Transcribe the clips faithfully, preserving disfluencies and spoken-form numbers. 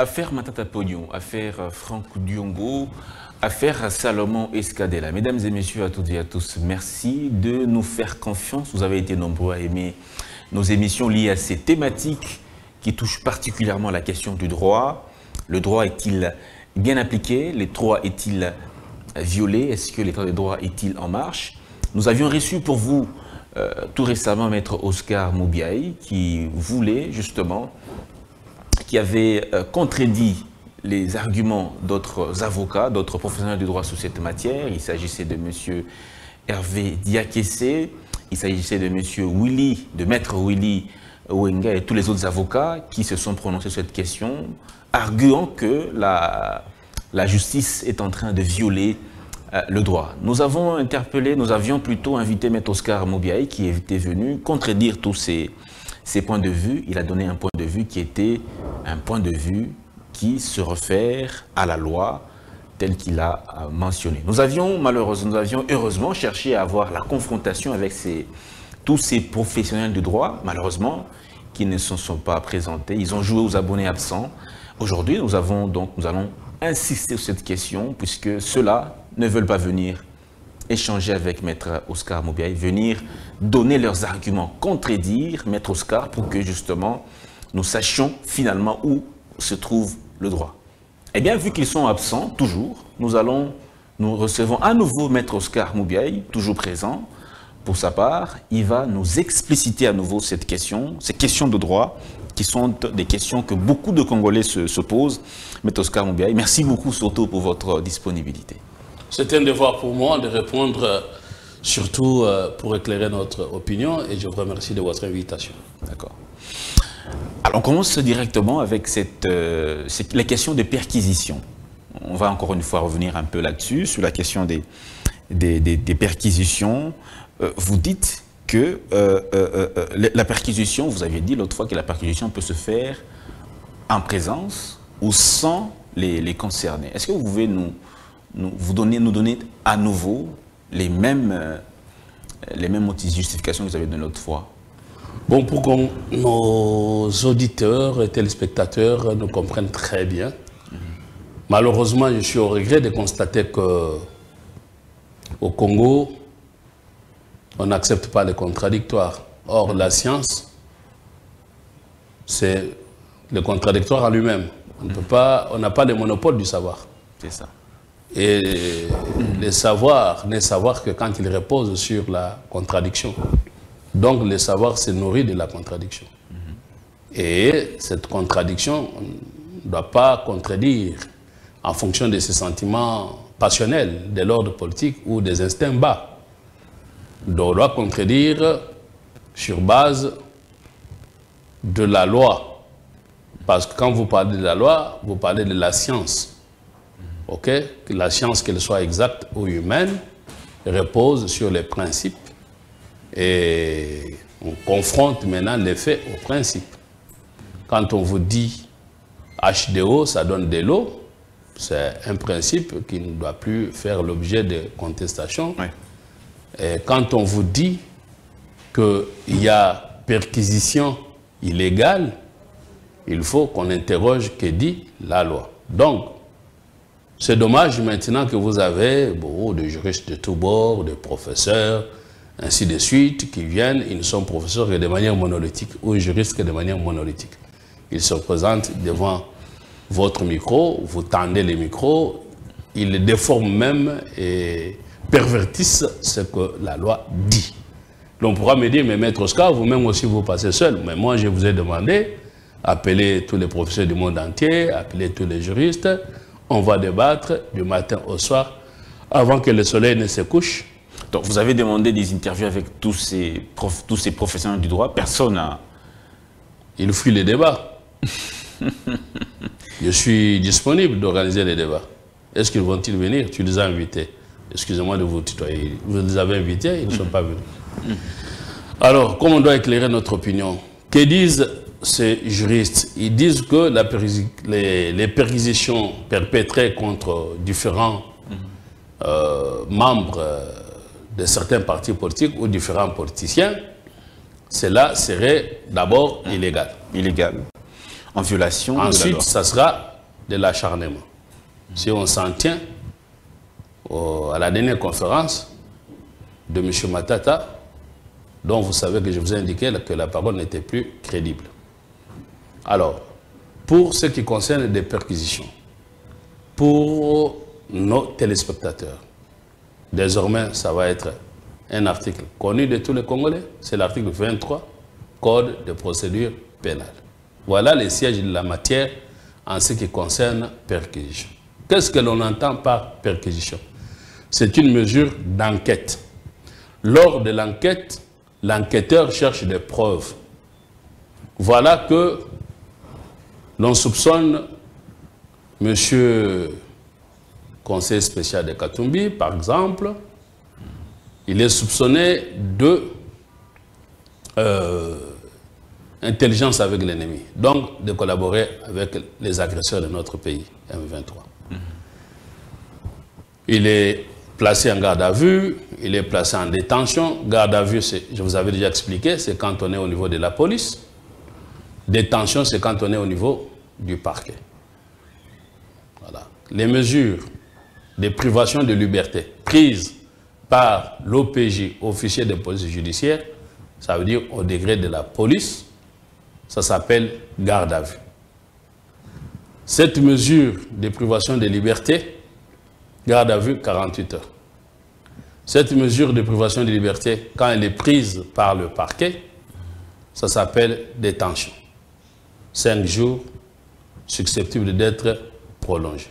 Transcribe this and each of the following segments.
Affaire Matata Pognon, affaire Franck Diongo, affaire Salomon Escadella. Mesdames et messieurs, à toutes et à tous, merci de nous faire confiance. Vous avez été nombreux à aimer nos émissions liées à ces thématiques qui touchent particulièrement la question du droit. Le droit est-il bien appliqué? Le droit est-il violé? Est-ce que l'état de droit est-il en marche? Nous avions reçu pour vous euh, tout récemment Maître Oscar Mubiayi qui voulait justement... qui avait euh, contredit les arguments d'autres avocats, d'autres professionnels du droit sur cette matière. Il s'agissait de M. Hervé Diakiese, il s'agissait de M. Willy, de Maître Willy Wenga et tous les autres avocats qui se sont prononcés sur cette question, arguant que la, la justice est en train de violer euh, le droit. Nous avons interpellé, nous avions plutôt invité Maître Oscar Mubiayi qui était venu contredire tous ces... Ces points de vue, il a donné un point de vue qui était un point de vue qui se réfère à la loi telle qu'il a mentionné. Nous avions malheureusement, nous avions heureusement cherché à avoir la confrontation avec ces, tous ces professionnels du droit, malheureusement, qui ne se sont pas présentés. Ils ont joué aux abonnés absents. Aujourd'hui, nous avons donc, nous allons insister sur cette question puisque ceux-là ne veulent pas venir échanger avec Maître Oscar Mubiayi, venir donner leurs arguments, contredire Maître Oscar pour que justement nous sachions finalement où se trouve le droit. Eh bien, vu qu'ils sont absents, toujours, nous allons, nous recevons à nouveau Maître Oscar Mubiayi, toujours présent. Pour sa part, il va nous expliciter à nouveau cette question, ces questions de droit, qui sont des questions que beaucoup de Congolais se, se posent. Maître Oscar Mubiayi, merci beaucoup surtout pour votre disponibilité. C'est un devoir pour moi de répondre, surtout pour éclairer notre opinion, et je vous remercie de votre invitation. D'accord. Alors, on commence directement avec cette, euh, cette, la question des perquisitions. On va encore une fois revenir un peu là-dessus, sur la question des, des, des, des perquisitions. Euh, vous dites que euh, euh, euh, la perquisition, vous aviez dit l'autre fois que la perquisition peut se faire en présence ou sans les, les concernés. Est-ce que vous pouvez nous... Nous, vous donnez, nous donner à nouveau les mêmes, euh, les mêmes justifications que vous avez données l'autre fois. Bon, pour que nos auditeurs et téléspectateurs nous comprennent très bien, mmh. malheureusement, je suis au regret de constater qu'au Congo, on n'accepte pas les contradictoires. Or, mmh. la science, c'est le contradictoire en lui-même. On mmh. peut pas, on n'a pas le monopole du savoir. C'est ça. Et le savoir n'est savoir que quand il repose sur la contradiction. Donc le savoir se nourrit de la contradiction. Et cette contradiction, on ne doit pas contredire en fonction de ses sentiments passionnels, de l'ordre politique ou des instincts bas. Donc on doit contredire sur base de la loi. Parce que quand vous parlez de la loi, vous parlez de la science. Okay. La science, qu'elle soit exacte ou humaine, repose sur les principes et on confronte maintenant les faits aux principes. Quand on vous dit H deux O, ça donne de l'eau, c'est un principe qui ne doit plus faire l'objet de contestation. Oui. Et quand on vous dit qu'il y a perquisition illégale, il faut qu'on interroge que dit la loi. Donc, c'est dommage maintenant que vous avez beaucoup de juristes de tous bords, de professeurs, ainsi de suite, qui viennent, ils ne sont professeurs que de manière monolithique ou juristes que de manière monolithique. Ils se présentent devant votre micro, vous tendez les micros, ils les déforment même et pervertissent ce que la loi dit. L'on pourra me dire, mais Maître Oscar, vous-même aussi vous passez seul. Mais moi, je vous ai demandé, appelez tous les professeurs du monde entier, appelez tous les juristes. On va débattre du matin au soir, avant que le soleil ne se couche. Donc, vous avez demandé des interviews avec tous ces, prof, tous ces professionnels du droit. Personne n'a... Il fuit les débats. Je suis disponible d'organiser les débats. Est-ce qu'ils vont-ils venir? Tu les as invités. Excusez-moi de vous tutoyer. Vous les avez invités, ils ne sont pas venus. Alors, comment on doit éclairer notre opinion? Que disent... ces juristes, ils disent que la, les, les perquisitions perpétrées contre différents euh, membres de certains partis politiques ou différents politiciens, cela serait d'abord illégal. Illégal. En violation. Ensuite, de la loi. Ça sera de l'acharnement. Mmh. Si on s'en tient au, à la dernière conférence de M. Matata, dont vous savez que je vous ai indiqué que la parole n'était plus crédible. Alors, pour ce qui concerne des perquisitions, pour nos téléspectateurs, désormais, ça va être un article connu de tous les Congolais, c'est l'article vingt-trois, Code de procédure pénale. Voilà les sièges de la matière en ce qui concerne perquisition. Qu'est-ce que l'on entend par perquisition? C'est une mesure d'enquête. Lors de l'enquête, l'enquêteur cherche des preuves. Voilà que l'on soupçonne M. le conseiller spécial de Katumbi, par exemple. Il est soupçonné de euh, intelligence avec l'ennemi, donc de collaborer avec les agresseurs de notre pays, M vingt-trois. Mmh. Il est placé en garde à vue, il est placé en détention. Garde à vue, je vous avais déjà expliqué, c'est quand on est au niveau de la police. Détention, c'est quand on est au niveau du parquet. Voilà. Les mesures de privation de liberté prises par l'O P J, officier de police judiciaire, ça veut dire au degré de la police, ça s'appelle garde à vue. Cette mesure de privation de liberté, garde à vue quarante-huit heures. Cette mesure de privation de liberté, quand elle est prise par le parquet, ça s'appelle détention. Cinq jours susceptibles d'être prolongés.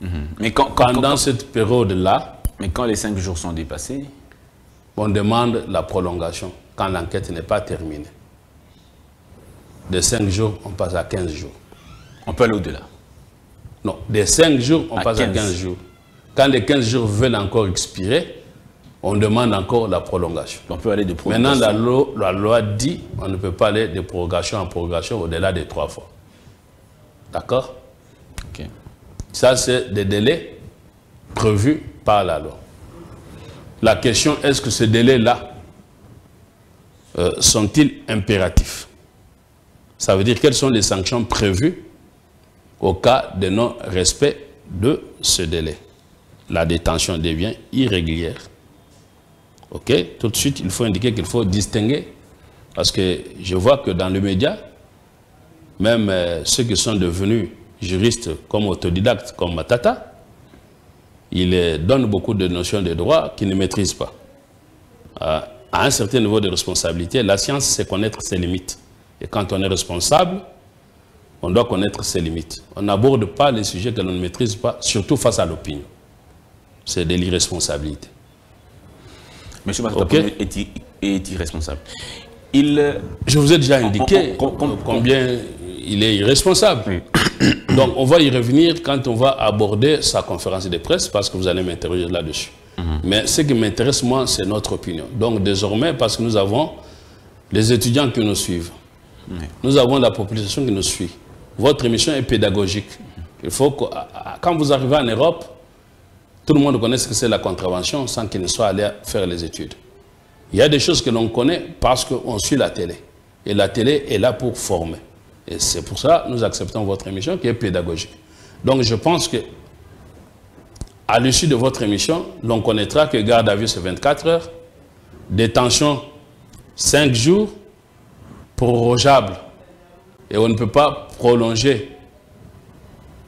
Mmh. Mais quand, quand, pendant quand... cette période-là, mais quand les cinq jours sont dépassés, on demande la prolongation quand l'enquête n'est pas terminée. De cinq jours, on passe à quinze jours. On peut aller au-delà? Non, de cinq jours, on passe à quinze jours. Quand les quinze jours veulent encore expirer, on demande encore la prolongation. On peut aller de prolongation. Maintenant, la loi, la loi dit qu'on ne peut pas aller de prolongation en prolongation au-delà des trois fois. D'accord? Ok. Ça, c'est des délais prévus par la loi. La question, est-ce que ces délais-là euh, sont-ils impératifs? Ça veut dire quelles sont les sanctions prévues au cas de non-respect de ce délai. La détention devient irrégulière. Ok? Tout de suite, il faut indiquer qu'il faut distinguer, parce que je vois que dans le média, même euh, ceux qui sont devenus juristes comme autodidactes, comme Matata, il donne beaucoup de notions de droit qu'il ne maîtrise pas. Euh, à un certain niveau de responsabilité, la science, c'est connaître ses limites. Et quand on est responsable, on doit connaître ses limites. On n'aborde pas les sujets que l'on ne maîtrise pas, surtout face à l'opinion. C'est de l'irresponsabilité. Monsieur Matata Pognon est, est irresponsable. Il, Je vous ai déjà indiqué on, on, on, combien il est irresponsable. Oui. Donc, on va y revenir quand on va aborder sa conférence de presse, parce que vous allez m'interroger là-dessus. Mmh. Mais ce qui m'intéresse, moi, c'est notre opinion. Donc, désormais, parce que nous avons les étudiants qui nous suivent, mmh. nous avons la population qui nous suit. Votre émission est pédagogique. Il faut que, quand vous arrivez en Europe, tout le monde connaît ce que c'est la contravention sans qu'il ne soit allé faire les études. Il y a des choses que l'on connaît parce qu'on suit la télé. Et la télé est là pour former. Et c'est pour ça que nous acceptons votre émission qui est pédagogique. Donc je pense que à l'issue de votre émission, l'on connaîtra que garde à vue c'est vingt-quatre heures, détention cinq jours, prorogeable. Et on ne peut pas prolonger.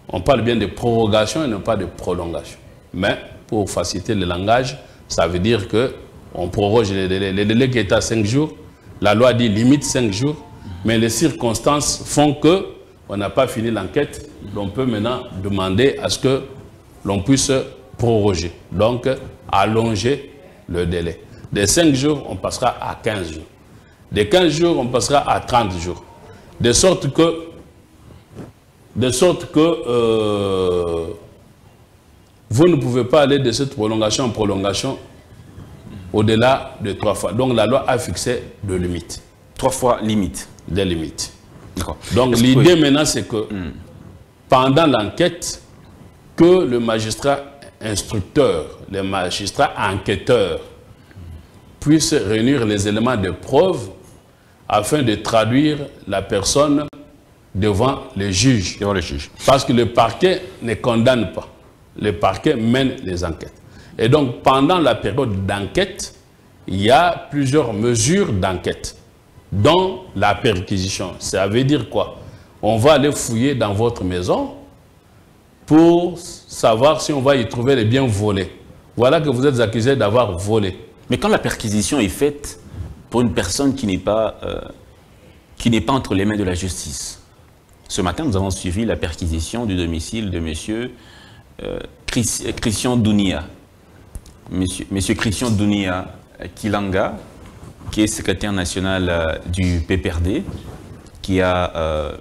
On parle bien de prorogation et non pas de prolongation. Mais pour faciliter le langage, ça veut dire qu'on proroge les délais. Les délais qui étaient à cinq jours, la loi dit limite cinq jours. Mais les circonstances font que on n'a pas fini l'enquête. L'on peut maintenant demander à ce que l'on puisse proroger. Donc, allonger le délai. De cinq jours, on passera à quinze jours. De quinze jours, on passera à trente jours. De sorte que, de sorte que euh, vous ne pouvez pas aller de cette prolongation en prolongation au-delà de trois fois. Donc, la loi a fixé deux limites. Trois fois limite. Des limites. Donc l'idée que... maintenant, c'est que mm. pendant l'enquête, que le magistrat instructeurs, les magistrats enquêteurs puissent réunir les éléments de preuve afin de traduire la personne devant les juges. Devant les juges. Parce que le parquet ne condamne pas. Le parquet mène les enquêtes. Et donc, pendant la période d'enquête, il y a plusieurs mesures d'enquête, dont la perquisition. Ça veut dire quoi? On va aller fouiller dans votre maison pour savoir si on va y trouver les biens volés. Voilà que vous êtes accusé d'avoir volé. Mais quand la perquisition est faite pour une personne qui n'est pas, euh, qui n'est pas entre les mains de la justice. Ce matin, nous avons suivi la perquisition du domicile de M. Euh, Chris, Christian Dunia. Monsieur, monsieur Christian Dunia Kilanga, qui est secrétaire national euh, du P P R D, qui a euh,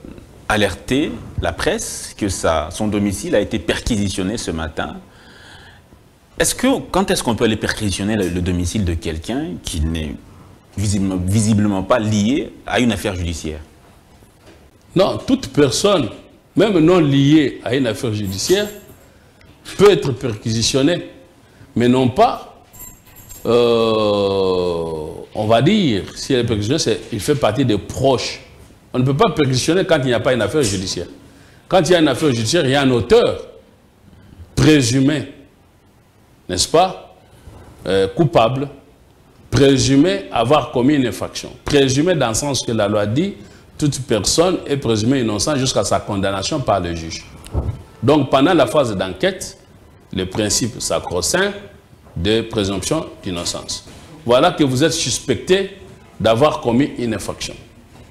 alerté la presse que sa, son domicile a été perquisitionné ce matin. Est-ce que, quand est-ce qu'on peut aller perquisitionner le, le domicile de quelqu'un qui n'est visiblement, visiblement pas lié à une affaire judiciaire? Non, toute personne, même non liée à une affaire judiciaire, peut être perquisitionnée. Mais non pas, euh, on va dire, si elle est perquisitionnée, il fait partie des proches. On ne peut pas perquisitionner quand il n'y a pas une affaire judiciaire. Quand il y a une affaire judiciaire, il y a un auteur présumé, n'est-ce pas, euh, coupable, présumé avoir commis une infraction. Présumé dans le sens que la loi dit, toute personne est présumée innocente jusqu'à sa condamnation par le juge. Donc pendant la phase d'enquête, le principe sacro-saint de présomption d'innocence. Voilà que vous êtes suspecté d'avoir commis une infraction.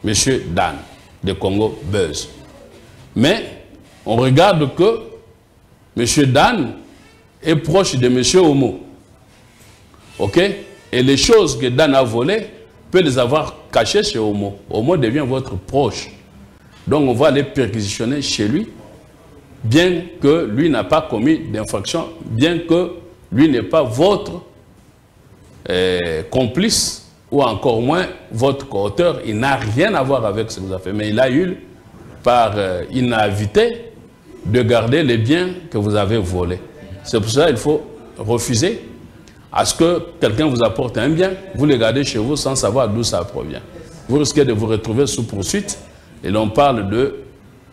Monsieur Dan, de Congo Buzz. Mais on regarde que Monsieur Dan est proche de Monsieur Omo. OK? Et les choses que Dan a volées, peut les avoir cachées chez Omo. Omo devient votre proche. Donc on va les perquisitionner chez lui. Bien que lui n'a pas commis d'infraction, bien que lui n'est pas votre euh, complice ou encore moins votre co-auteur, il n'a rien à voir avec ce que vous avez fait. Mais il a eu par euh, inavité de garder les biens que vous avez volés. C'est pour ça qu'il faut refuser à ce que quelqu'un vous apporte un bien, vous le gardez chez vous sans savoir d'où ça provient. Vous risquez de vous retrouver sous poursuite et l'on parle de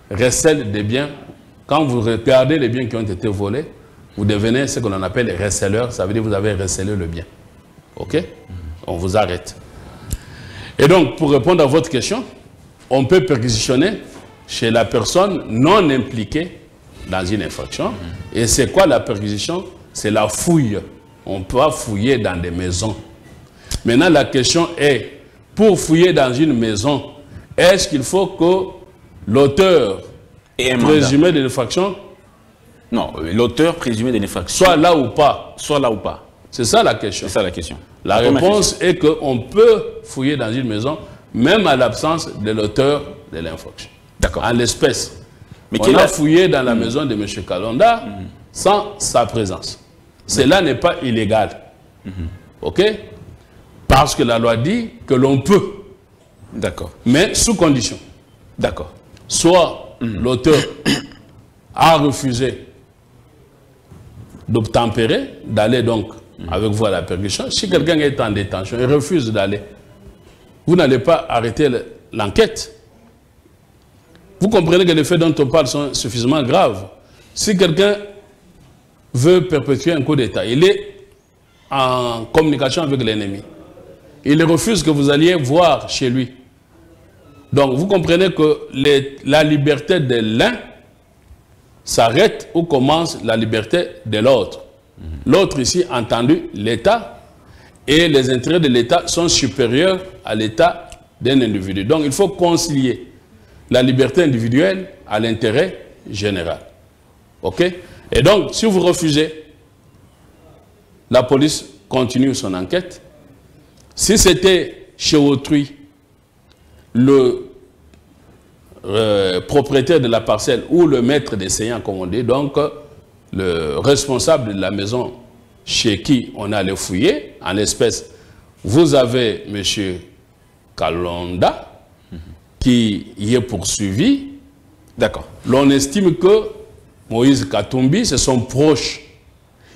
recel des biens. Quand vous regardez les biens qui ont été volés, vous devenez ce qu'on appelle receleur. Ça veut dire que vous avez recelé le bien. OK? On vous arrête. Et donc, pour répondre à votre question, on peut perquisitionner chez la personne non impliquée dans une infraction. Et c'est quoi la perquisition? C'est la fouille. On peut fouiller dans des maisons. Maintenant, la question est, pour fouiller dans une maison, est-ce qu'il faut que l'auteur présumé d'une infraction? Non, l'auteur présumé d'une infraction. Soit là ou pas. Soit là ou pas. C'est ça la question. C'est ça la question. La réponse est qu'on peut fouiller dans une maison, même à l'absence de l'auteur de l'infraction. D'accord. En l'espèce. Mais on a fouillé dans la maison de M. Kalonda sans sa présence. Cela n'est pas illégal. OK? Parce que la loi dit que l'on peut. D'accord. Mais sous condition. D'accord. Soit l'auteur a refusé d'obtempérer, d'aller donc avec vous à la perquisition. Si quelqu'un est en détention, il refuse d'aller. Vous n'allez pas arrêter l'enquête. Vous comprenez que les faits dont on parle sont suffisamment graves. Si quelqu'un veut perpétuer un coup d'État, il est en communication avec l'ennemi. Il refuse que vous alliez voir chez lui. Donc, vous comprenez que les, la liberté de l'un s'arrête où commence la liberté de l'autre. L'autre ici, entendu, l'État et les intérêts de l'État sont supérieurs à l'État d'un individu. Donc, il faut concilier la liberté individuelle à l'intérêt général. OK? Et donc, si vous refusez, la police continue son enquête. Si c'était chez autrui, le euh, propriétaire de la parcelle ou le maître d'essayant, comme on dit, donc le responsable de la maison chez qui on allait fouiller, en l'espèce, vous avez M. Kalonda qui y est poursuivi. D'accord. L'on estime que Moïse Katumbi, c'est son proche.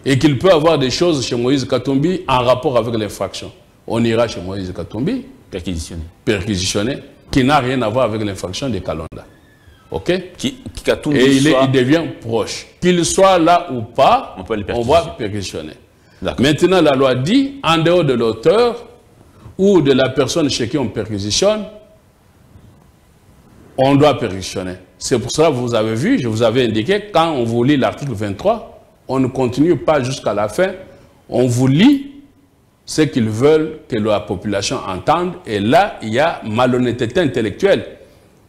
et qu'il peut avoir des choses chez Moïse Katumbi en rapport avec l'infraction. On ira chez Moïse Katumbi, perquisitionné, perquisitionné qui n'a rien à voir avec l'infraction de Kalonda. Ok, qui, qui Katumbi et il, est, soit... il devient proche. Qu'il soit là ou pas, on, peut on va perquisitionner. Maintenant, la loi dit, en dehors de l'auteur ou de la personne chez qui on perquisitionne, on doit perquisitionner. C'est pour cela que vous avez vu, je vous avais indiqué, quand on vous lit l'article vingt-trois, on ne continue pas jusqu'à la fin, on vous lit ce qu'ils veulent que la population entende, et là, il y a malhonnêteté intellectuelle.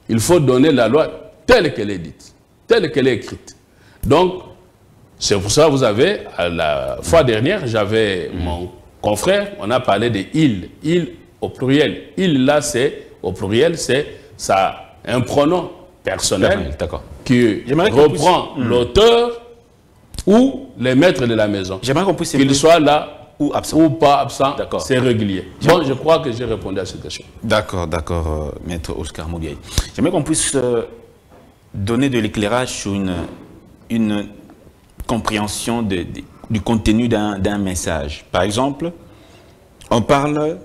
Il faut donner la loi telle qu'elle est dite, telle qu'elle est écrite. Donc, c'est pour ça que vous avez, à la fois dernière, j'avais mon confrère, on a parlé de « il », « il » au pluriel. « Il » là, c'est au pluriel, c'est un pronom personnel qui reprend l'auteur ou le maître de la maison. Qu'il soit là ou absent. Ou pas absent, c'est régulier. Bon, je crois que j'ai répondu à cette question. D'accord, d'accord, euh, maître Oscar Mubiayi. J'aimerais qu'on puisse euh, donner de l'éclairage sur une, une compréhension de, de, du contenu d'un message. Par exemple, on parle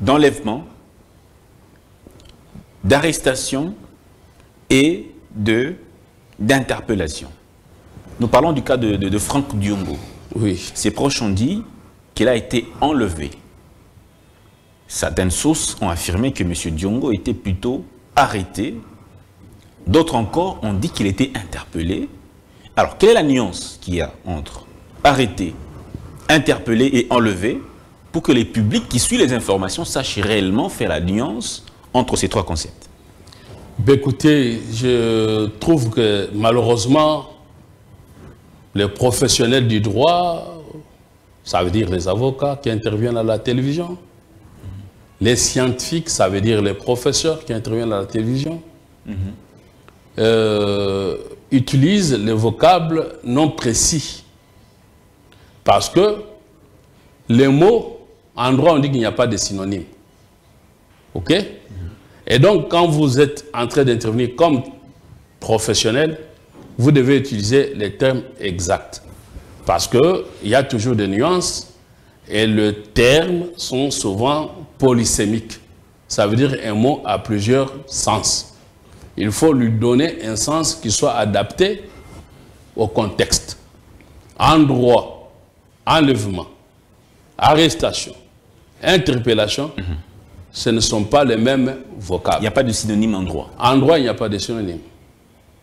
d'enlèvement, d'arrestation et d'interpellation. Nous parlons du cas de, de, de Franck Diongo. Oui. Ses proches ont dit qu'il a été enlevé. Certaines sources ont affirmé que M. Diongo était plutôt arrêté. D'autres encore ont dit qu'il était interpellé. Alors, quelle est la nuance qu'il y a entre arrêté, interpellé et enlevé pour que les publics qui suivent les informations sachent réellement faire la nuance entre ces trois concepts? Ben écoutez, je trouve que malheureusement, les professionnels du droit, ça veut dire les avocats qui interviennent à la télévision. Les scientifiques, ça veut dire les professeurs qui interviennent à la télévision. Mm-hmm. euh, utilisent les vocables non précis. Parce que les mots, en droit, on dit qu'il n'y a pas de synonyme. OK? Mm-hmm. Et donc, quand vous êtes en train d'intervenir comme professionnel, vous devez utiliser les termes exacts. Parce qu'il y a toujours des nuances et les termes sont souvent polysémiques. Ça veut dire un mot à plusieurs sens. Il faut lui donner un sens qui soit adapté au contexte. En droit, enlèvement, arrestation, interpellation, mm-hmm. ce ne sont pas les mêmes vocables. Il n'y a pas de synonyme en droit. En droit, il n'y a pas de synonyme.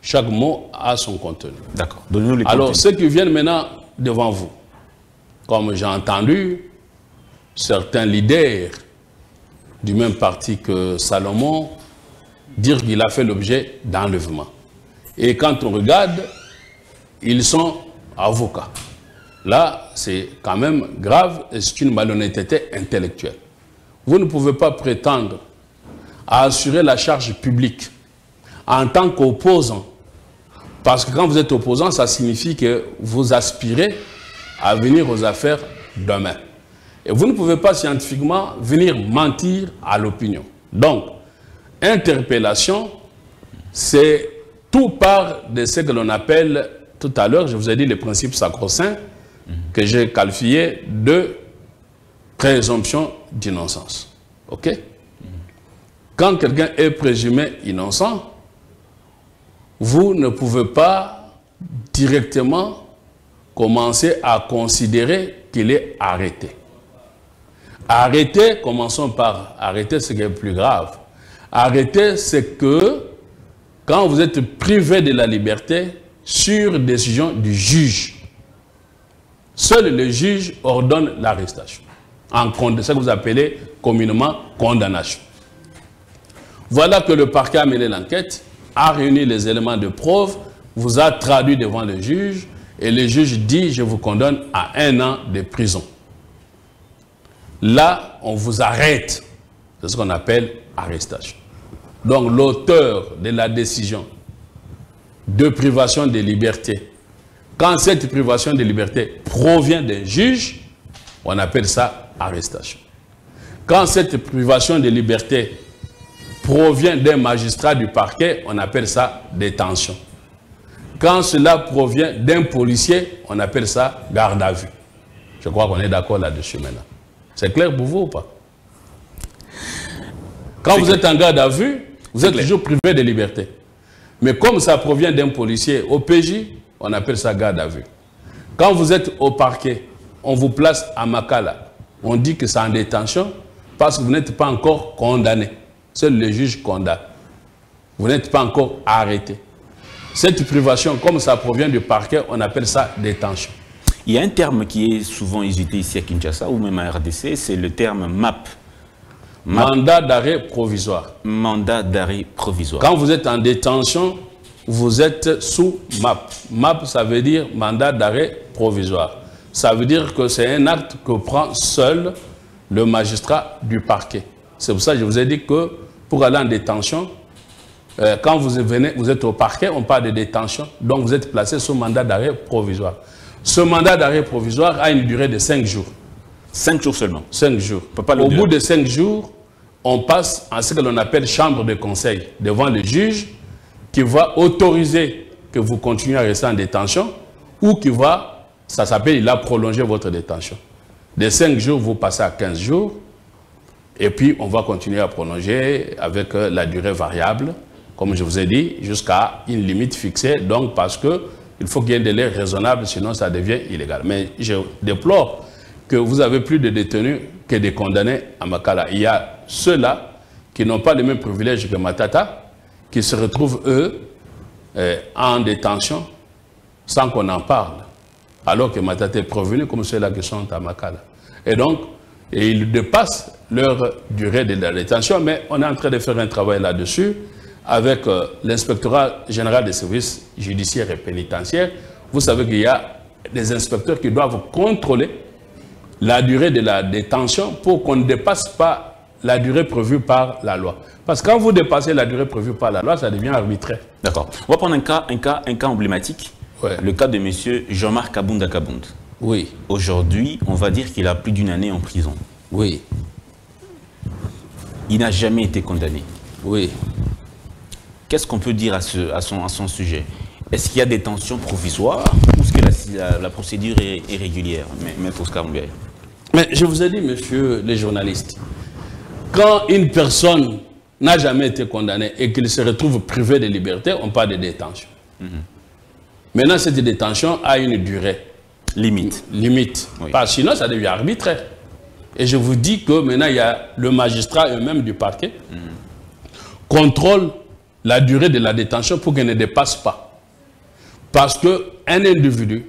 Chaque mot a son contenu. D'accord. Donnez-nous les contenus. Alors, ceux qui viennent maintenant devant vous, comme j'ai entendu, certains leaders du même parti que Salomon dire qu'il a fait l'objet d'enlèvement. Et quand on regarde, ils sont avocats. Là, c'est quand même grave et c'est une malhonnêteté intellectuelle. Vous ne pouvez pas prétendre à assurer la charge publique en tant qu'opposant. Parce que quand vous êtes opposant, ça signifie que vous aspirez à venir aux affaires demain. Et vous ne pouvez pas scientifiquement venir mentir à l'opinion. Donc, interpellation, c'est tout part de ce que l'on appelle, tout à l'heure, je vous ai dit les principes sacro-saints, que j'ai qualifiés de présomption d'innocence. OK? Quand quelqu'un est présumé innocent, vous ne pouvez pas directement commencer à considérer qu'il est arrêté. Arrêté, commençons par arrêter ce qui est plus grave. Arrêter, c'est que quand vous êtes privé de la liberté sur décision du juge, seul le juge ordonne l'arrestation. En compte, ce que vous appelez communément condamnation. Voilà que le parquet a mené l'enquête, a réuni les éléments de preuve, vous a traduit devant le juge, et le juge dit, je vous condamne à un an de prison. Là, on vous arrête. C'est ce qu'on appelle arrestation. Donc, l'auteur de la décision de privation de liberté, quand cette privation de liberté provient d'un juge, on appelle ça arrestation. Quand cette privation de liberté provient d'un magistrat du parquet, on appelle ça détention. Quand cela provient d'un policier, on appelle ça garde à vue. Je crois qu'on est d'accord là-dessus maintenant. C'est clair pour vous ou pas? Quand vous êtes en garde à vue, vous êtes toujours privé de liberté. Mais comme ça provient d'un policier au P J, on appelle ça garde à vue. Quand vous êtes au parquet, on vous place à Makala. On dit que c'est en détention parce que vous n'êtes pas encore condamné. Seul le juge condamne. Vous n'êtes pas encore arrêté. Cette privation, comme ça provient du parquet, on appelle ça détention. Il y a un terme qui est souvent usité ici à Kinshasa ou même à R D C, c'est le terme M A P. M A P. Mandat d'arrêt provisoire. Mandat d'arrêt provisoire. Quand vous êtes en détention, vous êtes sous M A P. M A P, ça veut dire mandat d'arrêt provisoire. Ça veut dire que c'est un acte que prend seul le magistrat du parquet. C'est pour ça que je vous ai dit que pour aller en détention, euh, quand vous, venez, vous êtes au parquet, on parle de détention, donc vous êtes placé sous mandat d'arrêt provisoire. Ce mandat d'arrêt provisoire a une durée de cinq jours. cinq jours seulement. cinq jours. On peut pas le dire. Au bout de cinq jours, on passe à ce que l'on appelle chambre de conseil devant le juge, qui va autoriser que vous continuez à rester en détention ou qui va, ça s'appelle, il a prolongé votre détention. De cinq jours, vous passez à quinze jours et puis on va continuer à prolonger avec la durée variable, comme je vous ai dit, jusqu'à une limite fixée, donc parce qu'il faut qu'il y ait un délai raisonnable, sinon ça devient illégal. Mais je déplore que vous avez plus de détenus que de condamnés à Makala. Il y a ceux-là qui n'ont pas les mêmes privilèges que Matata, qui se retrouvent, eux, euh, en détention, sans qu'on en parle. Alors que Matata est prévenu comme ceux-là qui sont à Makala. Et donc, et ils dépassent leur durée de la détention, mais on est en train de faire un travail là-dessus avec euh, l'inspectorat général des services judiciaires et pénitentiaires. Vous savez qu'il y a des inspecteurs qui doivent contrôler la durée de la détention pour qu'on ne dépasse pas la durée prévue par la loi. Parce que quand vous dépassez la durée prévue par la loi, ça devient arbitraire. D'accord. On va prendre un cas, un cas, un cas emblématique, ouais. Le cas de M. Jean-Marc Abounda Kabound. Oui. Aujourd'hui, on va dire qu'il a plus d'une année en prison. Oui. Il n'a jamais été condamné. Oui. Qu'est-ce qu'on peut dire à, ce, à, son, à son sujet? Est-ce qu'il y a des tensions provisoires ou est-ce que la, la, la procédure est, est régulière? Mais, mais, Oscar Mubiayi. Mais je vous ai dit, monsieur les journalistes, quand une personne n'a jamais été condamnée et qu'il se retrouve privé de liberté, on parle de détention. Mm-hmm. Maintenant, cette détention a une durée. Limite. Limite. Oui. Parce que sinon, ça devient arbitraire. Et je vous dis que maintenant, il y a le magistrat eux-mêmes du parquet mm-hmm. contrôle la durée de la détention pour qu'elle ne dépasse pas. Parce qu'un individu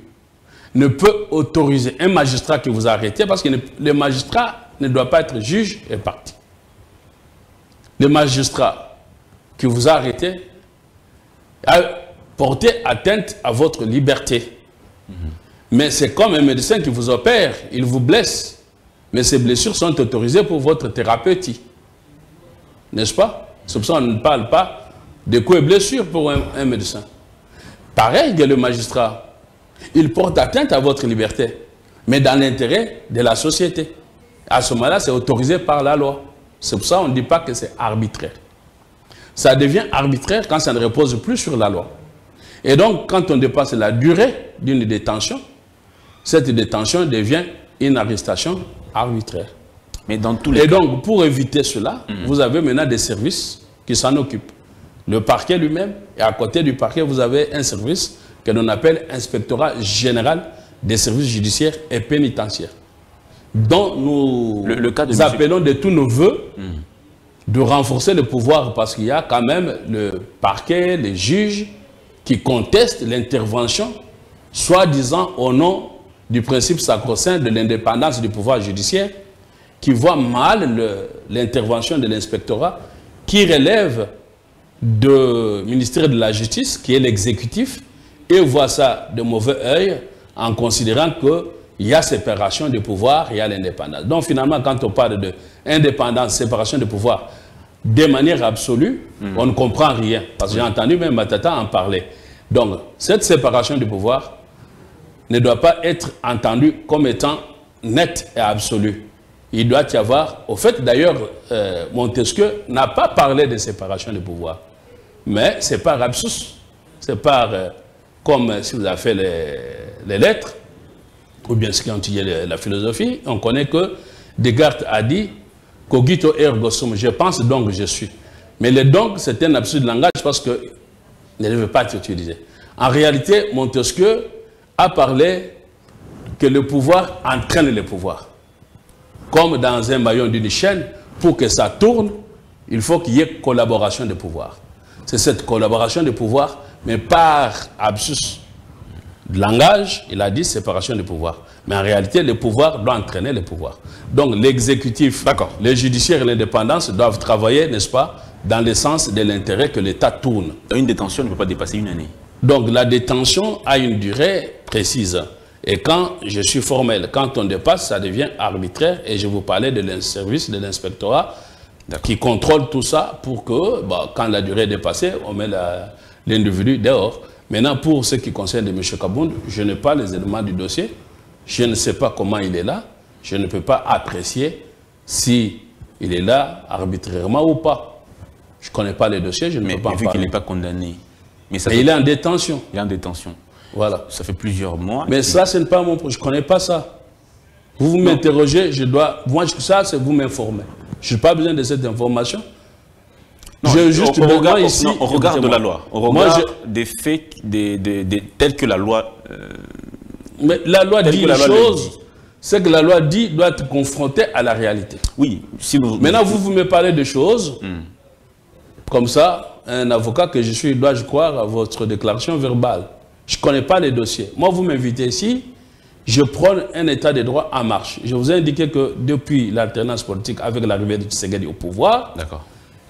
ne peut autoriser un magistrat qui vous a arrêté parce que le magistrat ne doit pas être juge et parti. Le magistrat qui vous a arrêté a porté atteinte à votre liberté. Mmh. Mais c'est comme un médecin qui vous opère, il vous blesse, mais ces blessures sont autorisées pour votre thérapeutique. N'est-ce pas? C'est pour ça qu'on ne parle pas de coups et blessures pour un, un médecin. Pareil que le magistrat, il porte atteinte à votre liberté, mais dans l'intérêt de la société. À ce moment-là, c'est autorisé par la loi. C'est pour ça qu'on ne dit pas que c'est arbitraire. Ça devient arbitraire quand ça ne repose plus sur la loi. Et donc, quand on dépasse la durée d'une détention, cette détention devient une arrestation arbitraire. Mais dans tous les Et cas... donc, pour éviter cela, mmh. vous avez maintenant des services qui s'en occupent. Le parquet lui-même, et à côté du parquet, vous avez un service que l'on appelle inspectorat général des services judiciaires et pénitentiaires, dont nous le, le cas de appelons de tous nos voeux mmh. de renforcer le pouvoir, parce qu'il y a quand même le parquet, les juges qui contestent l'intervention, soi-disant au nom du principe sacro-saint de l'indépendance du pouvoir judiciaire, qui voient mal l'intervention de l'inspectorat, qui relève du ministère de la Justice, qui est l'exécutif, et voit ça de mauvais œil en considérant que il y a séparation de pouvoir, il y a l'indépendance. Donc finalement, quand on parle d'indépendance, séparation de pouvoir, de manière absolue, mmh. on ne comprend rien. Parce que mmh. j'ai entendu même Matata en parler. Donc, cette séparation de pouvoir ne doit pas être entendue comme étant nette et absolue. Il doit y avoir... Au fait, d'ailleurs, euh, Montesquieu n'a pas parlé de séparation de pouvoir. Mais c'est par absus, c'est par euh, comme si vous avez fait les, les lettres, ou bien ceux qui ont étudié la philosophie, on connaît que Descartes a dit « Cogito ergo sum », je pense donc je suis. Mais le « donc », c'est un absurde langage parce qu'il ne devait pas être utilisé. En réalité, Montesquieu a parlé que le pouvoir entraîne le pouvoir. Comme dans un maillon d'une chaîne, pour que ça tourne, il faut qu'il y ait collaboration de pouvoir. C'est cette collaboration de pouvoir, mais par absus de langage, il a dit séparation de pouvoir. Mais en réalité, le pouvoir doit entraîner le pouvoir. Donc l'exécutif, les judiciaires et l'indépendance doivent travailler, n'est-ce pas, dans le sens de l'intérêt que l'État tourne. Une détention ne peut pas dépasser une année. Donc la détention a une durée précise. Et quand je suis formel, quand on dépasse, ça devient arbitraire. Et je vous parlais de service de l'inspectorat qui contrôle tout ça pour que, bah, quand la durée est dépassée, on met l'individu dehors. Maintenant, pour ce qui concerne M. Kabound, je n'ai pas les éléments du dossier. Je ne sais pas comment il est là. Je ne peux pas apprécier si il est là arbitrairement ou pas. Je ne connais pas les dossiers, je ne mais, peux pas mais en vu qu'il n'est pas condamné. Mais ça, il est en détention. Il est en détention. Voilà. Ça fait plusieurs mois. Mais ça, ce n'est pas mon problème. Je ne connais pas ça. Vous vous m'interrogez, je dois... Moi, ça, c'est vous m'informer. Je n'ai pas besoin de cette information. Non, je, juste on, on regarde, ici, non, on regarde de la loi. On regarde moi, je... des faits des, des, des, tels que la loi... Euh... Mais la loi dit une chose, c'est que la loi dit doit être confrontée à la réalité. Oui. Si vous... Maintenant, vous, vous me parlez de choses... Hmm. Comme ça, un avocat que je suis, dois-je croire à votre déclaration verbale? Je ne connais pas les dossiers. Moi, vous m'invitez ici, je prône un état de droit en marche. Je vous ai indiqué que depuis l'alternance politique avec l'arrivée de Tshisekedi au pouvoir,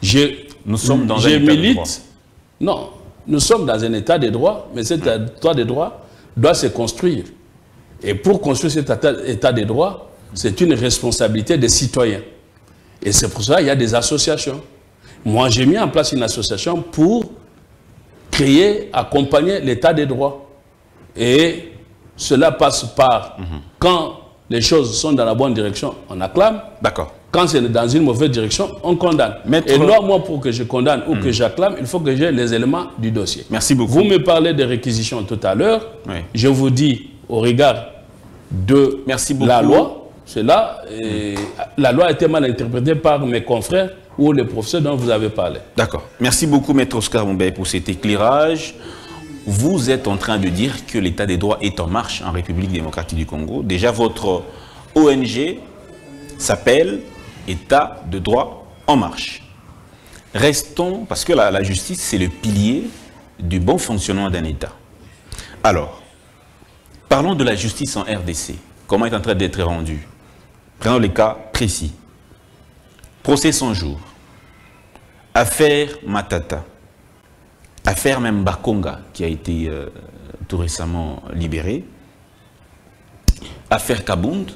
je, nous sommes dans je un milite. État de droit. Non, nous sommes dans un état de droit, mais cet mmh. état de droit doit se construire. Et pour construire cet état de droit, c'est une responsabilité des citoyens. Et c'est pour ça qu'il y a des associations. Moi, j'ai mis en place une association pour créer, accompagner l'état des droits. Et cela passe par, mmh. quand les choses sont dans la bonne direction, on acclame. D'accord. Quand c'est dans une mauvaise direction, on condamne. Maître... Et là, moi, pour que je condamne ou mmh. que j'acclame, il faut que j'ai les éléments du dossier. Merci beaucoup. Vous me parlez des réquisitions tout à l'heure. Oui. Je vous dis, au regard de Merci la loi, cela, et mmh. la loi a été mal interprétée par mes confrères ou les professeurs dont vous avez parlé. D'accord. Merci beaucoup, Maître Oscar Mubiayi, pour cet éclairage. Vous êtes en train de dire que l'état des droits est en marche en République démocratique du Congo. Déjà, votre O N G s'appelle État de droit en marche. Restons, parce que la, la justice, c'est le pilier du bon fonctionnement d'un État. Alors, parlons de la justice en R D C. Comment elle est en train d'être rendue? Prenons les cas précis. Procès cent jours. Affaire Matata, affaire même Bakonga qui a été euh, tout récemment libérée, affaire Kabound,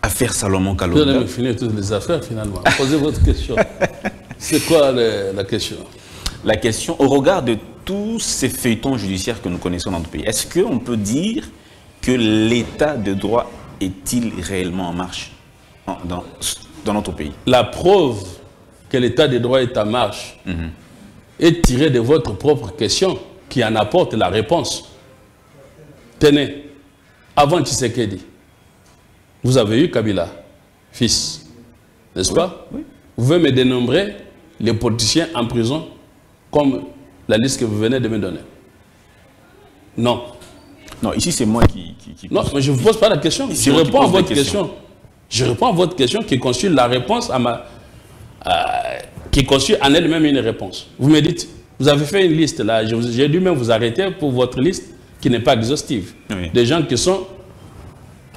affaire Salomon Kalonda. Vous allez me finir toutes les affaires finalement. Posez votre question. C'est quoi le, la question? La question, au regard de tous ces feuilletons judiciaires que nous connaissons dans notre pays, est-ce qu'on peut dire que l'état de droit est-il réellement en marche dans, dans, dans notre pays? La preuve que l'état de droit est en marche mmh. est tirée de votre propre question qui en apporte la réponse. Tenez, avant Tshisekedi, vous avez eu Kabila, fils, n'est-ce oui, pas oui. Vous pouvez me dénombrer les politiciens en prison comme la liste que vous venez de me donner? Non. Non, ici c'est moi qui... qui, qui non, mais je ne vous pose pas la question, je réponds à votre question. Je réponds à votre question qui constitue la réponse à ma... Euh, qui constitue en elle-même une réponse. Vous me dites, vous avez fait une liste là, j'ai dû même vous arrêter pour votre liste qui n'est pas exhaustive. Oui. Des gens qui sont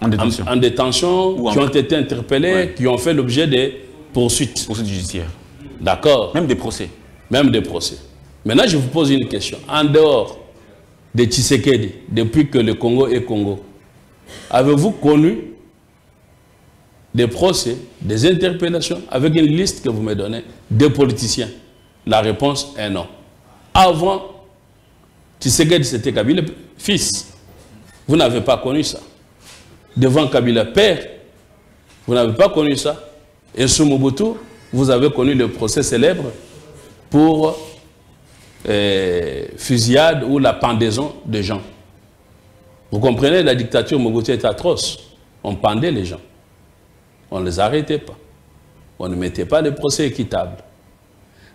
en détention, en, en détention ou en... qui ont été interpellés, ouais. qui ont fait l'objet des poursuites. Poursuites judiciaires. D'accord. Même des procès. Même des procès. Maintenant, je vous pose une question. En dehors de Tshisekedi, depuis que le Congo est Congo, avez-vous connu des procès, des interpellations, avec une liste que vous me donnez, des politiciens? La réponse est non. Avant, Tshisekedi, c'était Kabila fils. Vous n'avez pas connu ça. Devant Kabila père, vous n'avez pas connu ça. Et sous Mobutu, vous avez connu le procès célèbre pour euh, fusillade ou la pendaison de gens. Vous comprenez, la dictature Mobutu est atroce. On pendait les gens. On ne les arrêtait pas. On ne mettait pas de procès équitable.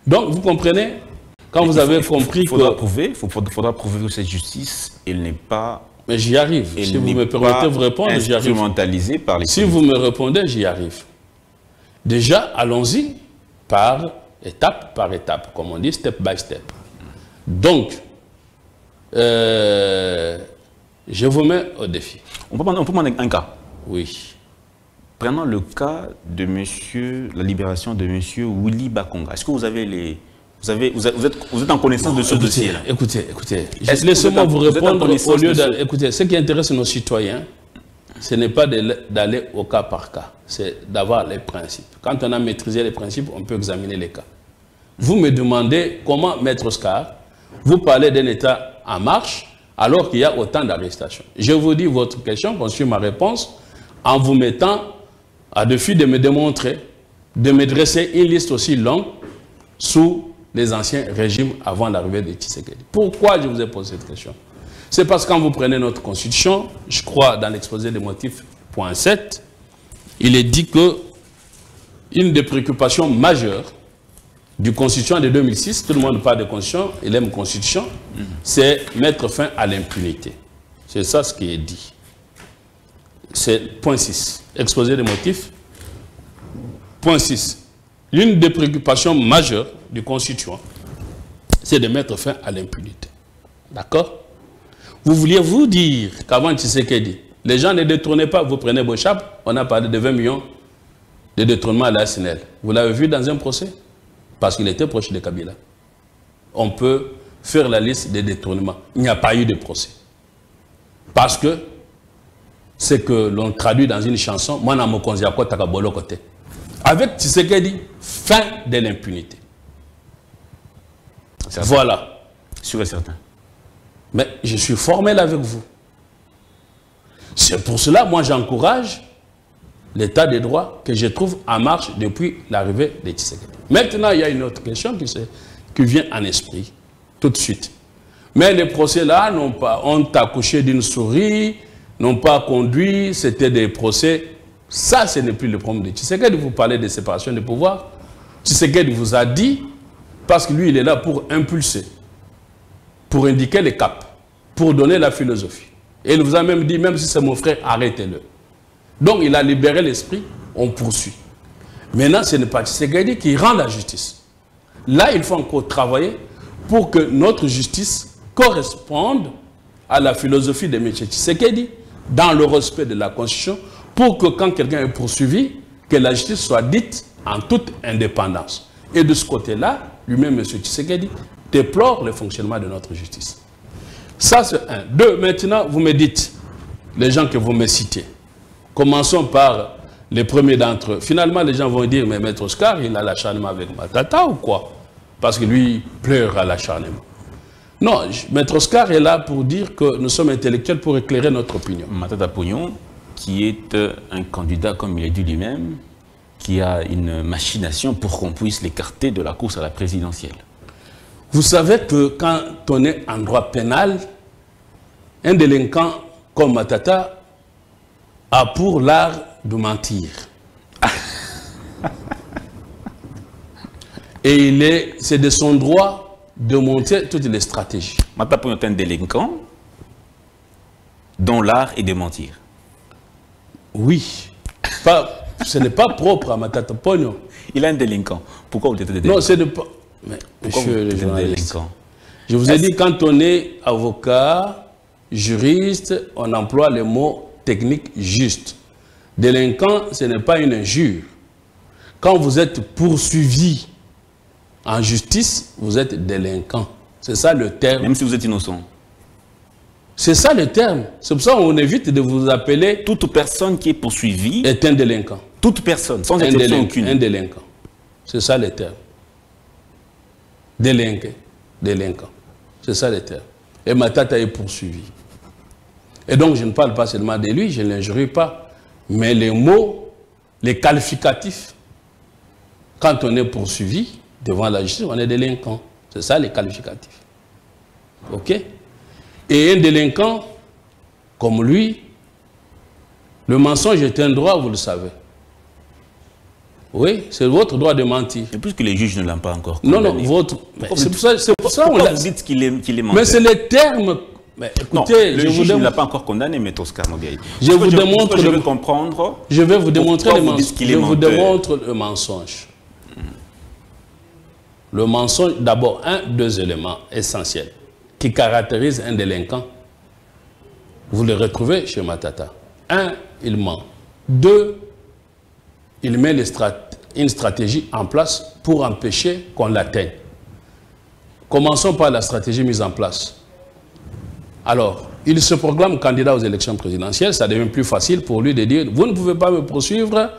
Donc, vous comprenez, quand vous avez compris que... Faudra prouver, faudra prouver que cette justice, elle n'est pas... Mais j'y arrive. Si vous me permettez de répondre, j'y arrive. Instrumentalisée par les... Si vous me répondez, j'y arrive. Déjà, allons-y par étape par étape, comme on dit, step by step. Donc, euh, je vous mets au défi. On peut prendre un cas. Oui. Prenons le cas de monsieur, la libération de monsieur Willy Bakonga. Est-ce que vous avez les... Vous, avez, vous, êtes, vous êtes en connaissance non, de ce dossier-là? Écoutez, écoutez, laissez-moi vous, vous répondre au lieu d'aller... Écoutez, ce qui intéresse nos citoyens, ce n'est pas d'aller au cas par cas, c'est d'avoir les principes. Quand on a maîtrisé les principes, on peut examiner les cas. Vous me demandez comment mettre Oscar, vous parlez d'un État en marche, alors qu'il y a autant d'arrestations. Je vous dis votre question, conçue ma réponse, en vous mettant à défi de me démontrer, de me dresser une liste aussi longue sous les anciens régimes avant l'arrivée de Tshisekedi. Pourquoi je vous ai posé cette question? C'est parce que quand vous prenez notre constitution, je crois dans l'exposé des motifs, point sept, il est dit que une des préoccupations majeures du constitution de deux mille six, tout le monde parle de constitution, il aime constitution, mm-hmm. c'est mettre fin à l'impunité. C'est ça ce qui est dit. C'est point six, exposé des motifs, point six. L'une des préoccupations majeures du constituant, c'est de mettre fin à l'impunité. D'accord? Vous vouliez vous dire qu'avant Tshisekedi, les gens ne détournaient pas, vous prenez Boshab, on a parlé de vingt millions de détournements à la S N L. Vous l'avez vu dans un procès? Parce qu'il était proche de Kabila. On peut faire la liste des détournements. Il n'y a pas eu de procès. Parce que c'est que l'on traduit dans une chanson, « Mwana mokonzi yako takabolo kote ». Avec Tshisekedi, fin de l'impunité. Voilà. Sûr et certain. Mais je suis formel avec vous. C'est pour cela, moi, j'encourage l'état de droit que je trouve en marche depuis l'arrivée de Tshisekedi. Maintenant, il y a une autre question qui, se, qui vient en esprit, tout de suite. Mais les procès-là n'ont pas, ont accouché d'une souris, n'ont pas conduit, c'était des procès. Ça, ce n'est plus le problème de Tshisekedi. Vous parlez de séparation des pouvoirs. Tshisekedi vous a dit, parce que lui, il est là pour impulser, pour indiquer les caps, pour donner la philosophie. Et il vous a même dit, même si c'est mon frère, arrêtez-le. Donc, il a libéré l'esprit, on poursuit. Maintenant, ce n'est pas Tshisekedi qui rend la justice. Là, il faut encore travailler pour que notre justice corresponde à la philosophie de M. Tshisekedi, dans le respect de la Constitution, pour que quand quelqu'un est poursuivi, que la justice soit dite en toute indépendance. Et de ce côté-là, lui-même, M. Tshisekedi, déplore le fonctionnement de notre justice. Ça, c'est un. Deux, maintenant, vous me dites, les gens que vous me citez, commençons par les premiers d'entre eux. Finalement, les gens vont dire, mais Maître Oscar, il a l'acharnement avec Matata ou quoi? Parce que lui, il pleure à l'acharnement. Non, Maître Oscar est là pour dire que nous sommes intellectuels pour éclairer notre opinion. Matata Pognon, qui est un candidat, comme il est dit lui-même, qui a une machination pour qu'on puisse l'écarter de la course à la présidentielle. Vous savez que quand on est en droit pénal, un délinquant comme Matata a pour l'art de mentir. Et il est, c'est de son droit de monter toutes les stratégies. Matata est un délinquant dont l'art est de mentir. Oui. Pas, ce n'est pas propre à Matata Pognon. Il est un délinquant. Pourquoi vous êtes délinquant? Non, c'est de pas... Mais pourquoi monsieur vous êtes un délinquant? Je vous ai dit, quand on est avocat, juriste, on emploie les mots techniques justes. Délinquant, ce n'est pas une injure. Quand vous êtes poursuivi en justice, vous êtes délinquant. C'est ça le terme. Même si vous êtes innocent. C'est ça le terme. C'est pour ça qu'on évite de vous appeler... Toute personne qui est poursuivie... est un délinquant. Toute personne, sans exception aucune. Un délinquant. C'est ça le terme. Délinqué. Délinquant. C'est ça le terme. Et Matata est poursuivi. Et donc, je ne parle pas seulement de lui, je ne l'injurie pas. Mais les mots, les qualificatifs, quand on est poursuivi devant la justice, on est délinquant. C'est ça les qualificatifs. Ok. Et un délinquant comme lui, le mensonge est un droit, vous le savez. Oui, c'est votre droit de mentir. Et puisque les juges ne l'ont pas encore condamné. Non, non, votre... C'est pour ça, c'est pour ça on l'a... Vous dites qu'il est, qu'il est menteur. Mais c'est les termes... Mais écoutez, non, le je juge vous... ne l'a pas encore condamné, mais Oscar Mubiayi. Je vous démontre... Je vais comprendre... Je vais vous démontrer le mensonge. Je vous démontre le mensonge. Le mensonge, d'abord, un, deux éléments essentiels qui caractérisent un délinquant. Vous les retrouvez chez Matata. Un, il ment. Deux, il met les strat une stratégie en place pour empêcher qu'on l'atteigne. Commençons par la stratégie mise en place. Alors, il se proclame candidat aux élections présidentielles. Ça devient plus facile pour lui de dire « Vous ne pouvez pas me poursuivre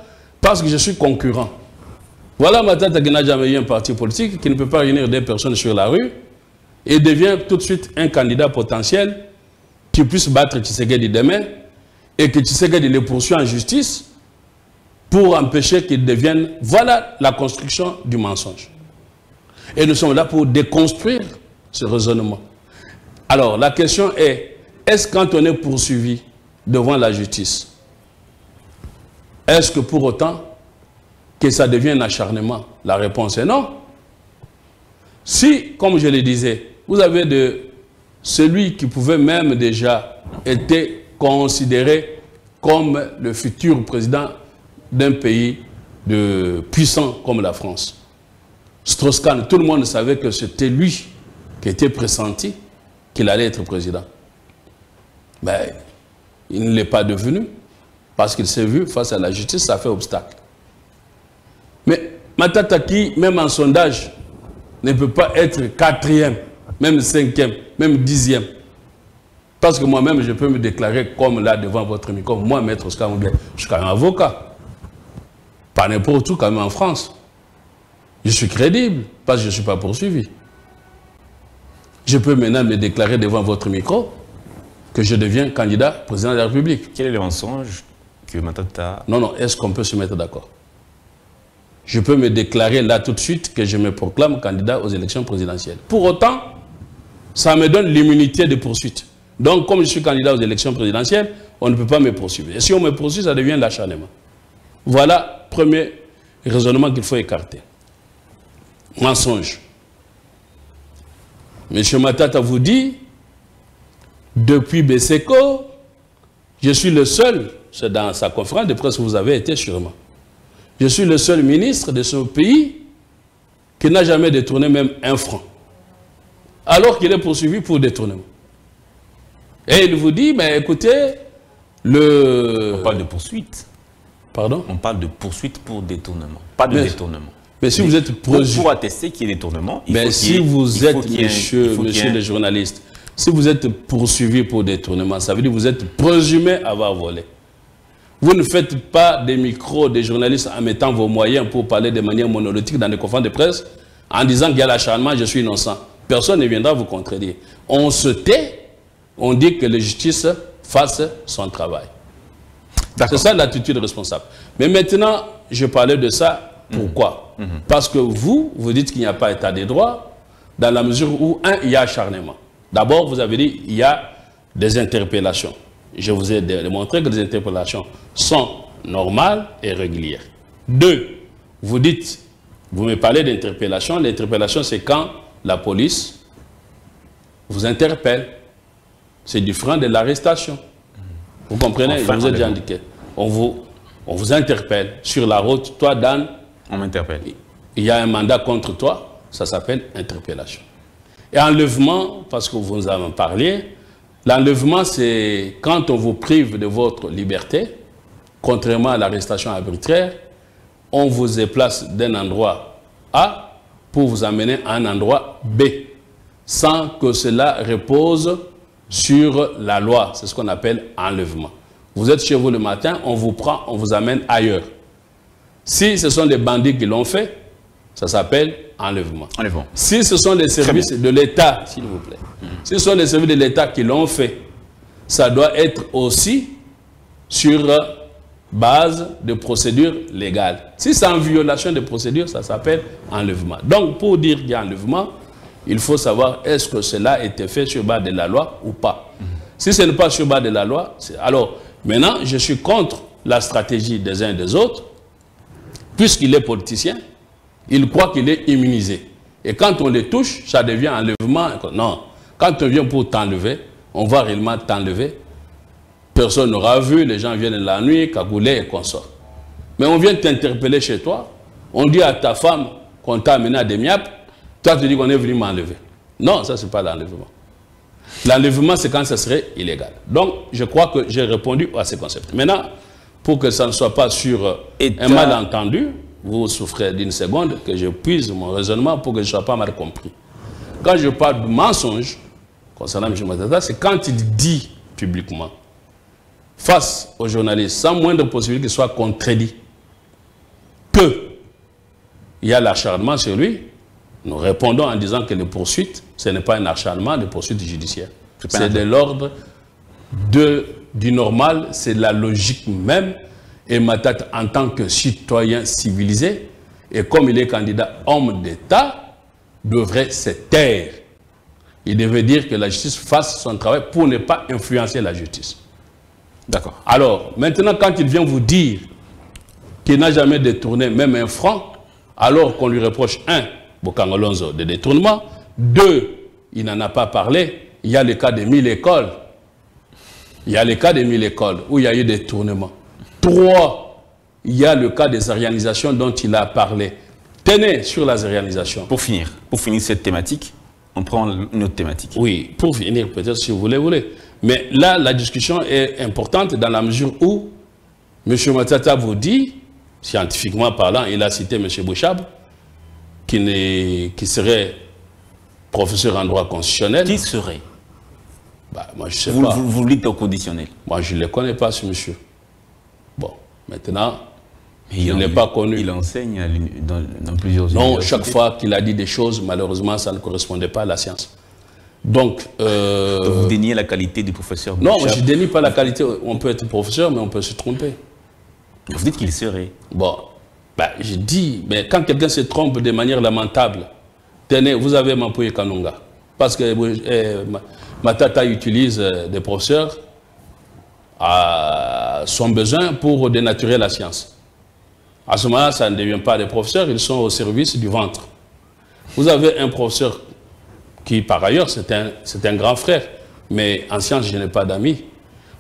parce que je suis concurrent. » Voilà Matata qui n'a jamais eu un parti politique, qui ne peut pas réunir des personnes sur la rue et devient tout de suite un candidat potentiel qui puisse battre Tshisekedi demain et que Tshisekedi le poursuit en justice pour empêcher qu'il devienne... Voilà la construction du mensonge. Et nous sommes là pour déconstruire ce raisonnement. Alors, la question est, est-ce quand on est poursuivi devant la justice, est-ce que pour autant que ça devient un acharnement? La réponse est non. Si, comme je le disais, vous avez de celui qui pouvait même déjà être considéré comme le futur président d'un pays de puissant comme la France. Strauss-Kahn, tout le monde savait que c'était lui qui était pressenti qu'il allait être président. Ben, il ne l'est pas devenu parce qu'il s'est vu face à la justice, ça fait obstacle. Mais Matata qui, même en sondage, ne peut pas être quatrième, même cinquième, même dixième. Parce que moi-même, je peux me déclarer comme là devant votre micro, moi, maître Oscar Mubiayi, je suis quand même avocat. Pas n'importe où, quand même en France. Je suis crédible parce que je ne suis pas poursuivi. Je peux maintenant me déclarer devant votre micro que je deviens candidat président de la République. Quel est le mensonge que Matata... Non, non, est-ce qu'on peut se mettre d'accord? Je peux me déclarer là tout de suite que je me proclame candidat aux élections présidentielles. Pour autant, ça me donne l'immunité de poursuite. Donc, comme je suis candidat aux élections présidentielles, on ne peut pas me poursuivre. Et si on me poursuit, ça devient l'acharnement. Voilà le premier raisonnement qu'il faut écarter. Mensonge. Monsieur Matata vous dit, depuis Beseko, je suis le seul, c'est dans sa conférence de presse que vous avez été sûrement, je suis le seul ministre de ce pays qui n'a jamais détourné même un franc, alors qu'il est poursuivi pour détournement. Et il vous dit, ben écoutez, le... On parle de poursuite. Pardon? On parle de poursuite pour détournement, pas de mais, détournement. Mais si mais vous êtes poursuivi... Pour attester qu'il y ait détournement, il mais faut si il, vous il êtes, il monsieur, il monsieur il... le journaliste, si vous êtes poursuivi pour détournement, ça veut dire que vous êtes présumé avoir volé. Vous ne faites pas des micros des journalistes en mettant vos moyens pour parler de manière monolithique dans des conférences de presse, en disant qu'il y a l'acharnement, je suis innocent. Personne ne viendra vous contredire. On se tait, on dit que la justice fasse son travail. C'est ça l'attitude responsable. Mais maintenant, je parlais de ça. Pourquoi? Mmh. Mmh. Parce que vous, vous dites qu'il n'y a pas état des droits dans la mesure où, un, il y a acharnement. D'abord, vous avez dit qu'il y a des interpellations. Je vous ai démontré que les interpellations sont normales et régulières. Deux, vous dites, vous me parlez d'interpellation. L'interpellation, c'est quand la police vous interpelle. C'est différent de l'arrestation. Vous comprenez, enfin, je vous ai déjà indiqué. On vous, on vous interpelle sur la route. Toi, Dan, on m'interpelle. Il y a un mandat contre toi, ça s'appelle interpellation. Et enlèvement, parce que vous en parliez, l'enlèvement, c'est quand on vous prive de votre liberté, contrairement à l'arrestation arbitraire, on vous déplace d'un endroit A pour vous amener à un endroit B, sans que cela repose sur la loi. C'est ce qu'on appelle enlèvement. Vous êtes chez vous le matin, on vous prend, on vous amène ailleurs. Si ce sont des bandits qui l'ont fait, ça s'appelle enlèvement. Enlèvement. Si ce sont les services de l'État, s'il vous plaît, mmh. si ce sont les services de l'État qui l'ont fait, ça doit être aussi sur base de procédures légales. Si c'est en violation de procédures, ça s'appelle enlèvement. Donc, pour dire qu'il y a enlèvement, Il faut savoir est-ce que cela a été fait sur le bas de la loi ou pas. Mmh. Si ce n'est pas sur le bas de la loi, alors maintenant je suis contre la stratégie des uns et des autres, puisqu'il est politicien, il croit qu'il est immunisé. Et quand on les touche, ça devient enlèvement. Non, quand on vient pour t'enlever, on va réellement t'enlever. Personne n'aura vu, les gens viennent la nuit, cagoulés et consorts. Mais on vient t'interpeller chez toi, on dit à ta femme qu'on t'a amené à des miapes, toi tu dis qu'on est venu m'enlever. Non, ça c'est pas l'enlèvement. L'enlèvement c'est quand ça serait illégal. Donc je crois que j'ai répondu à ces concepts. Maintenant, pour que ça ne soit pas sur un malentendu, vous souffrez d'une seconde que je puise mon raisonnement pour que je ne sois pas mal compris. Quand je parle de mensonge concernant M. Matata, c'est quand il dit publiquement face aux journalistes, sans moindre possibilité qu'il soit contredit, que il y a l'acharnement sur lui, nous répondons en disant que les poursuites, ce n'est pas un acharnement, les poursuites judiciaires. C'est de l'ordre du normal, c'est la logique même. Et Matata, en tant que citoyen civilisé, et comme il est candidat homme d'État, devrait se taire. Il devait dire que la justice fasse son travail pour ne pas influencer la justice. D'accord. Alors, maintenant, quand il vient vous dire qu'il n'a jamais détourné même un franc, alors qu'on lui reproche, un, Bokangolonzo de détournement, deux, il n'en a pas parlé, il y a le cas des mille écoles, il y a le cas des mille écoles où il y a eu des détournements. Trois, il y a le cas des organisations dont il a parlé. Tenez sur les organisations. Pour finir, pour finir cette thématique, on prend une autre thématique. Oui, pour finir, peut-être si vous voulez, vous voulez. Mais là, la discussion est importante dans la mesure où M. Matata vous dit, scientifiquement parlant, il a cité M. Boshab, qui, qui serait professeur en droit constitutionnel. Qui serait bah, moi, je sais vous, pas. Vous, vous dites au conditionnel. Moi, je ne le connais pas, ce monsieur. Bon, maintenant, il, il n'est pas connu. Il enseigne dans, dans plusieurs universités. Non, chaque fois qu'il a dit des choses, malheureusement, ça ne correspondait pas à la science. Donc, euh, donc vous déniez la qualité du professeur Boshab. Non, je ne dénie pas la qualité. On peut être professeur, mais on peut se tromper. Vous dites qu'il serait. Bon, ben, je dis, mais quand quelqu'un se trompe de manière lamentable, tenez, vous avez Mampuya Kanunga, parce que eh, Matata utilise des professeurs à son besoin pour dénaturer la science. À ce moment-là, ça ne devient pas des professeurs, ils sont au service du ventre. Vous avez un professeur qui, par ailleurs, c'est un, un grand frère, mais en science, je n'ai pas d'amis.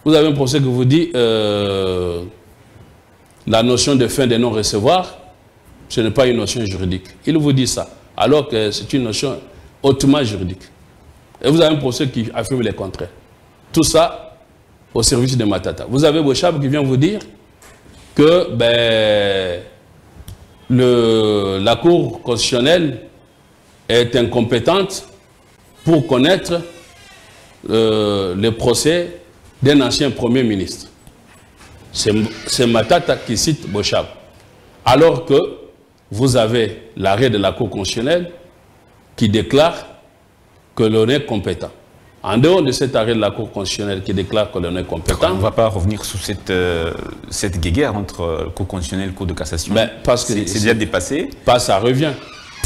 Vous avez un procès qui vous dit euh, la notion de fin de non-recevoir, ce n'est pas une notion juridique. Il vous dit ça, alors que c'est une notion hautement juridique. Et vous avez un procès qui affirme le contraire. Tout ça au service de Matata. Vous avez Boshab qui vient vous dire que ben, le, la Cour constitutionnelle est incompétente pour connaître euh, le procès d'un ancien Premier ministre. C'est Matata qui cite Boshab. Alors que vous avez l'arrêt de la Cour constitutionnelle qui déclare que l'on est compétent. En dehors de cet arrêt de la Cour constitutionnelle qui déclare que l'on est compétent... On ne va pas revenir sur cette, euh, cette guéguerre entre Cour constitutionnelle et Cour de cassation. Ben, parce que c'est déjà dépassé. Pas, ça revient.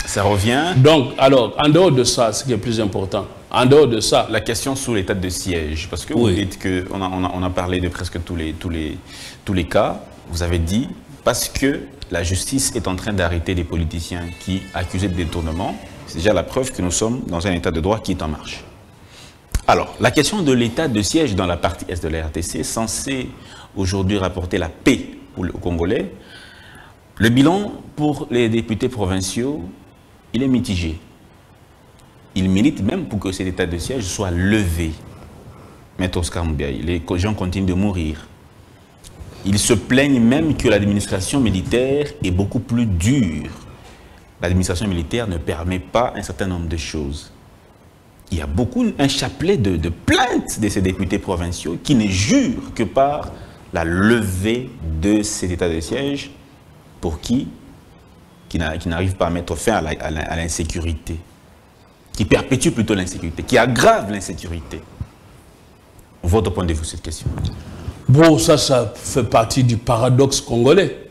Ça revient. Donc, alors, en dehors de ça, ce qui est plus important, en dehors de ça... La question sur l'état de siège, parce que oui. Vous dites qu'on a, on a, on a parlé de presque tous les, tous, les, tous les cas, vous avez dit, parce que la justice est en train d'arrêter les politiciens qui accusaient de détournement, c'est déjà la preuve que nous sommes dans un état de droit qui est en marche. Alors, la question de l'état de siège dans la partie Est de la R D C, censée aujourd'hui rapporter la paix aux Congolais, le bilan pour les députés provinciaux, il est mitigé. Il milite même pour que cet état de siège soit levé. Maître Oscar Mubiayi, les gens continuent de mourir. Ils se plaignent même que l'administration militaire est beaucoup plus dure. L'administration militaire ne permet pas un certain nombre de choses. Il y a beaucoup, un chapelet de, de plaintes de ces députés provinciaux qui ne jurent que par la levée de cet état de siège pour qui qui n'arrive pas à mettre fin à l'insécurité, qui perpétue plutôt l'insécurité, qui aggrave l'insécurité. Votre point de vue, cette question. Bon, ça, ça fait partie du paradoxe congolais.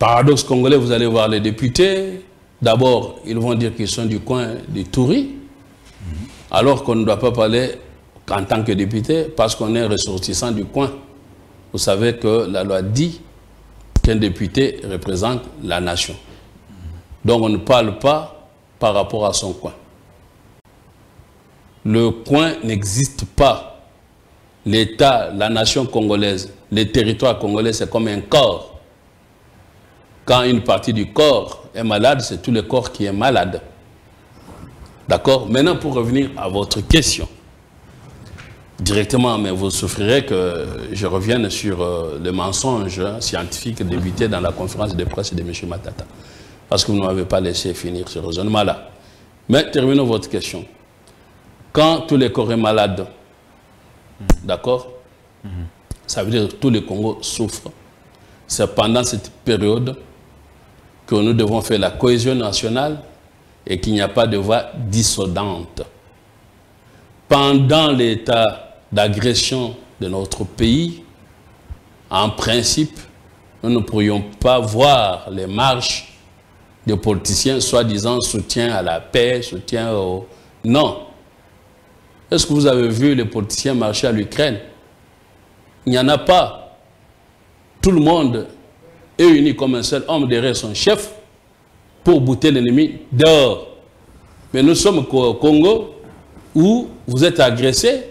Paradoxe congolais, vous allez voir les députés, D'abord, ils vont dire qu'ils sont du coin du Touri, alors qu'on ne doit pas parler en tant que député, parce qu'on est ressortissant du coin. Vous savez que la loi dit qu'un député représente la nation. Donc on ne parle pas par rapport à son coin. Le coin n'existe pas. L'État, la nation congolaise, les territoires congolais, c'est comme un corps. Quand une partie du corps est malade, c'est tout le corps qui est malade. D'accord? Maintenant, pour revenir à votre question, directement, mais vous souffrirez que je revienne sur euh, le mensonge scientifique débuté dans la conférence de presse de M. Matata. Parce que vous ne m'avez pas laissé finir ce raisonnement-là. Mais terminons votre question. Quand tous les corps sont malades, d'accord, mm-hmm. ça veut dire que tout le Congo souffre. C'est pendant cette période que nous devons faire la cohésion nationale et qu'il n'y a pas de voie dissonante. Pendant l'état d'agression de notre pays, en principe, nous ne pourrions pas voir les marches des politiciens soi-disant soutien à la paix, soutien au... Non. Est-ce que vous avez vu les politiciens marcher à l'Ukraine? Il n'y en a pas. Tout le monde est uni comme un seul homme derrière son chef pour bouter l'ennemi dehors. Mais nous sommes au Congo où vous êtes agressé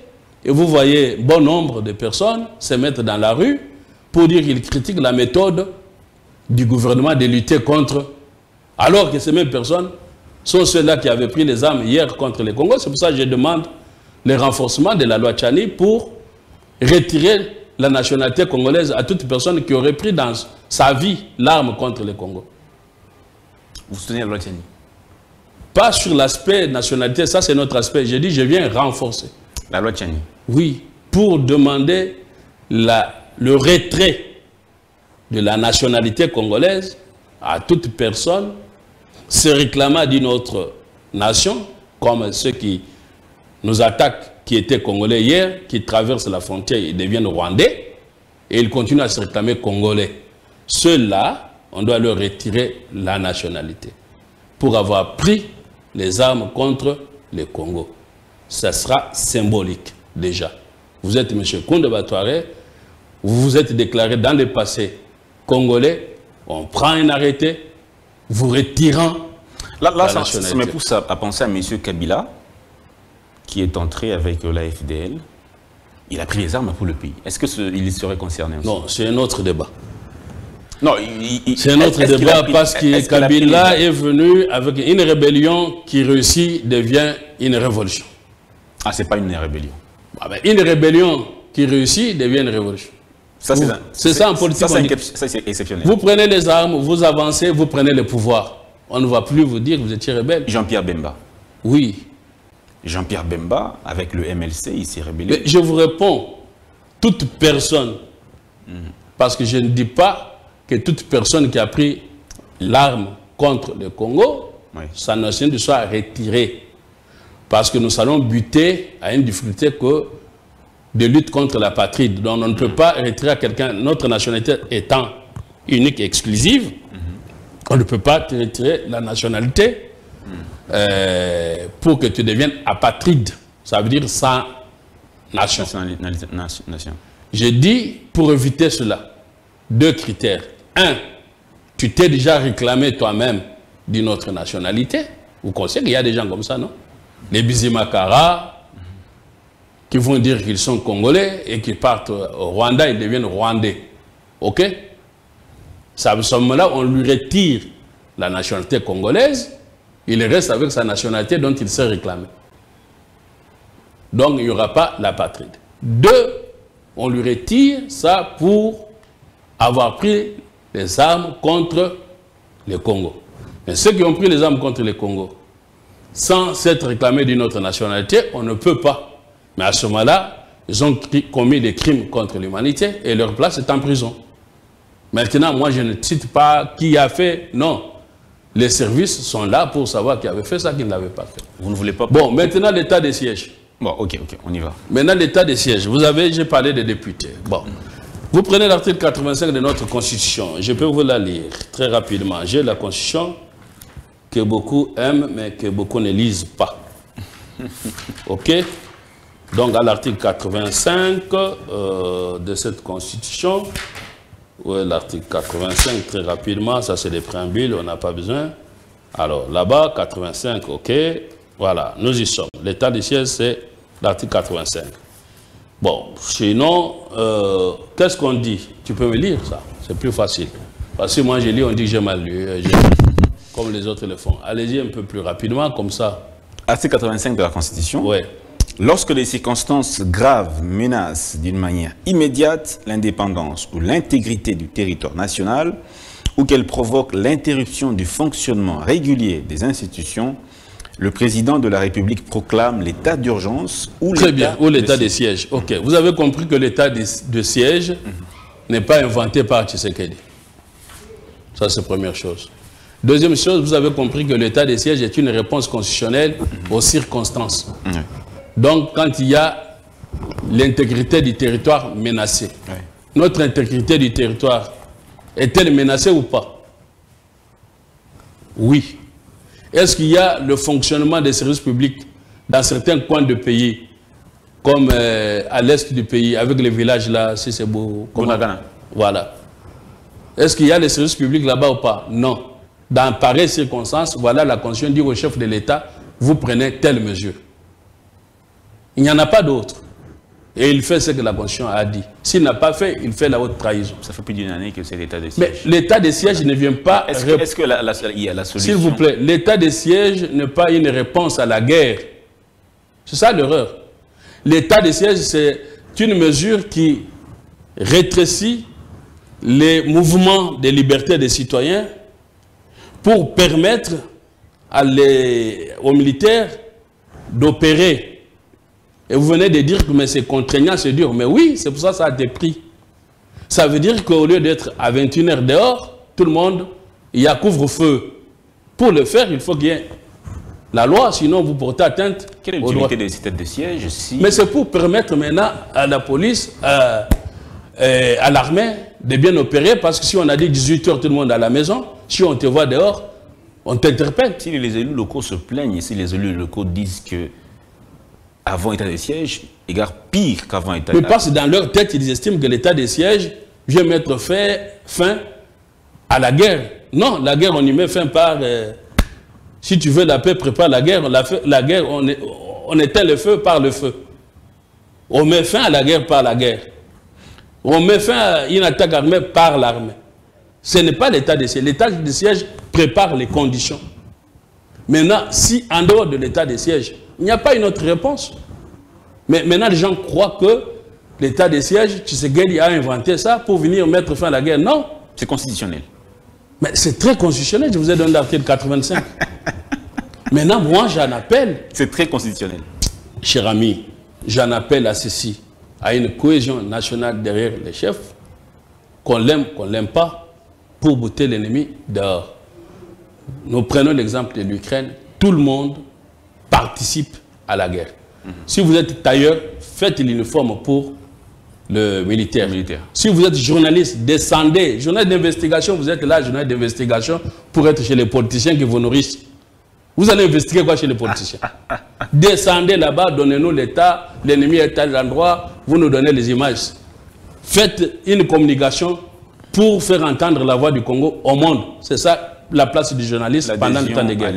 et vous voyez bon nombre de personnes se mettre dans la rue pour dire qu'ils critiquent la méthode du gouvernement de lutter contre, alors que ces mêmes personnes sont ceux-là qui avaient pris les armes hier contre les Congolais. C'est pour ça que je demande le renforcement de la loi Tchani pour retirer la nationalité congolaise à toute personne qui aurait pris dans sa vie l'arme contre le Congo. Vous soutenez la loi Tchani? Pas sur l'aspect nationalité, ça c'est notre aspect. Je dis, je viens renforcer. La loi Tchani? Oui, pour demander la, le retrait de la nationalité congolaise à toute personne se réclamant d'une autre nation, comme ceux qui nous attaquent, qui étaient Congolais hier, qui traversent la frontière et deviennent Rwandais, et ils continuent à se réclamer Congolais. Ceux-là, on doit leur retirer la nationalité pour avoir pris les armes contre le Congo. Ça sera symbolique, déjà. Vous êtes M. Koundé Batouaré, vous vous êtes déclaré dans le passé Congolais, on prend un arrêté, vous retirant là, là, la ça, nationalité. Ça me pousse à, à penser à M. Kabila, qui est entré avec la F D L, il a pris les armes pour le pays. Est-ce qu'il serait concerné aussi? Non, c'est un autre débat. Non, c'est un autre débat qu a, parce que est Kabila qu est venu avec une rébellion qui réussit devient une révolution. Ah, c'est pas une rébellion. Ah ben, une rébellion qui réussit devient une révolution. Ça, c'est ça en politique. Ça, c'est exceptionnel. Vous prenez les armes, vous avancez, vous prenez le pouvoir. On ne va plus vous dire que vous étiez rebelle. Jean-Pierre Bemba. Oui. Jean-Pierre Bemba, avec le M L C, il s'est rébellé. Mais je vous réponds, toute personne, mmh. parce que je ne dis pas que toute personne qui a pris l'arme contre le Congo, oui. sa nation de soi retirée. Parce que nous allons buter à une difficulté que de lutte contre la patrie. Donc on ne peut mmh. pas retirer à quelqu'un, notre nationalité étant unique et exclusive, mmh. on ne peut pas retirer la nationalité. Mmh. Euh, pour que tu deviennes apatride, ça veut dire sans nation. nation. J'ai dit, pour éviter cela, deux critères. Un, tu t'es déjà réclamé toi-même d'une autre nationalité. Vous pensez qu'il y a des gens comme ça, non? Les Bizimakara, qui vont dire qu'ils sont Congolais et qui partent au Rwanda, ils deviennent Rwandais. OK? Ça, à ce moment-là, on lui retire la nationalité congolaise. Il reste avec sa nationalité dont il s'est réclamé. Donc, il n'y aura pas la patrie. Deux, on lui retire ça pour avoir pris les armes contre le Congo. Mais ceux qui ont pris les armes contre le Congo, sans s'être réclamés d'une autre nationalité, on ne peut pas. Mais à ce moment-là, ils ont commis des crimes contre l'humanité et leur place est en prison. Maintenant, moi, je ne cite pas qui a fait, non. Les services sont là pour savoir qui avait fait ça, qui ne l'avait pas fait. Vous ne voulez pas... Bon, maintenant l'état des sièges. Bon, ok, ok, on y va. Maintenant l'état des sièges. Vous avez, j'ai parlé des députés. Bon, vous prenez l'article quatre-vingt-cinq de notre Constitution. Je peux vous la lire très rapidement. J'ai la Constitution que beaucoup aiment, mais que beaucoup ne lisent pas. OK? Donc, à l'article quatre-vingt-cinq euh, de cette Constitution, ouais, l'article quatre-vingt-cinq, très rapidement, ça c'est les préambules, on n'a pas besoin. Alors, là-bas, quatre-vingt-cinq, OK, voilà, nous y sommes. L'état du siège, c'est l'article quatre-vingt-cinq. Bon, sinon, euh, qu'est-ce qu'on dit? Tu peux me lire ça, c'est plus facile. Parce que moi, je lis, on dit que j'ai mal lu, euh, comme les autres le font. Allez-y un peu plus rapidement, comme ça. Article quatre-vingt-cinq de la Constitution. Oui. Lorsque les circonstances graves menacent d'une manière immédiate l'indépendance ou l'intégrité du territoire national ou qu'elles provoquent l'interruption du fonctionnement régulier des institutions, le président de la République proclame l'état d'urgence ou l'état de siège. Ok, vous avez compris que l'état de, de siège mm-hmm. n'est pas inventé par Tshisekedi. Ça, c'est la première chose. Deuxième chose, vous avez compris que l'état de siège est une réponse constitutionnelle mm-hmm. aux circonstances. Mm-hmm. Donc, quand il y a l'intégrité du territoire menacée, oui. notre intégrité du territoire est-elle menacée ou pas? Oui. Est-ce qu'il y a le fonctionnement des services publics dans certains coins de pays, comme euh, à l'est du pays, avec les villages là, si c'est beau, comme Bonagana. Voilà. Est-ce qu'il y a les services publics là-bas ou pas? Non. Dans pareilles circonstances, voilà, la Constitution dit au chef de l'État, vous prenez telle mesure. Il n'y en a pas d'autre. Et il fait ce que la Constitution a dit. S'il n'a pas fait, il fait la haute trahison. Ça fait plus d'une année que c'est l'état de siège. Mais l'état de siège voilà. ne vient pas... Est-ce que, est-ce que la, la, la, la solution... S'il vous plaît, l'état de siège n'est pas une réponse à la guerre. C'est ça l'erreur. L'état de siège, c'est une mesure qui rétrécit les mouvements des libertés des citoyens pour permettre à les, aux militaires d'opérer. Et vous venez de dire que c'est contraignant, c'est dur. Mais oui, c'est pour ça que ça a des prix. Ça veut dire qu'au lieu d'être à vingt et une heures dehors, tout le monde, il y a couvre-feu. Pour le faire, il faut qu'il y ait la loi, sinon vous portez atteinte. Quelle est l'utilité des têtes de siège si... Mais c'est pour permettre maintenant à la police, à, à l'armée, de bien opérer. Parce que si on a dit dix-huit heures, tout le monde à la maison, si on te voit dehors, on t'interpelle. Si les élus locaux se plaignent, si les élus locaux disent que avant état de siège, égard pire qu'avant état de siège. Mais parce que dans leur tête, ils estiment que l'état de siège vient mettre fait, fin à la guerre. Non, la guerre, on y met fin par... Euh, si tu veux la paix, prépare la guerre. La, la guerre, on, est, on éteint le feu par le feu. On met fin à la guerre par la guerre. On met fin à une attaque armée par l'armée. Ce n'est pas l'état de siège. L'état de siège prépare les conditions. Maintenant, si en dehors de l'état de siège, il n'y a pas une autre réponse. Mais maintenant, les gens croient que l'état de siège, Tshisekedi a inventé ça pour venir mettre fin à la guerre. Non. C'est constitutionnel. Mais c'est très constitutionnel. Je vous ai donné l'article quatre-vingt-cinq. Maintenant, moi, j'en appelle. C'est très constitutionnel. Cher ami, j'en appelle à ceci, à une cohésion nationale derrière les chefs, qu'on l'aime, qu'on ne l'aime pas, pour bouter l'ennemi dehors. Nous prenons l'exemple de l'Ukraine. Tout le monde participe à la guerre. Mm-hmm. Si vous êtes tailleur, faites l'uniforme pour le militaire. le militaire. Si vous êtes journaliste, descendez. Journaliste d'investigation, vous êtes là, journaliste d'investigation, pour être chez les politiciens qui vous nourrissent. Vous allez investiguer quoi chez les politiciens? Descendez là-bas, donnez-nous l'état, l'ennemi est à l'endroit, vous nous donnez les images. Faites une communication pour faire entendre la voix du Congo au monde. C'est ça la place du journaliste pendant le temps de guerre.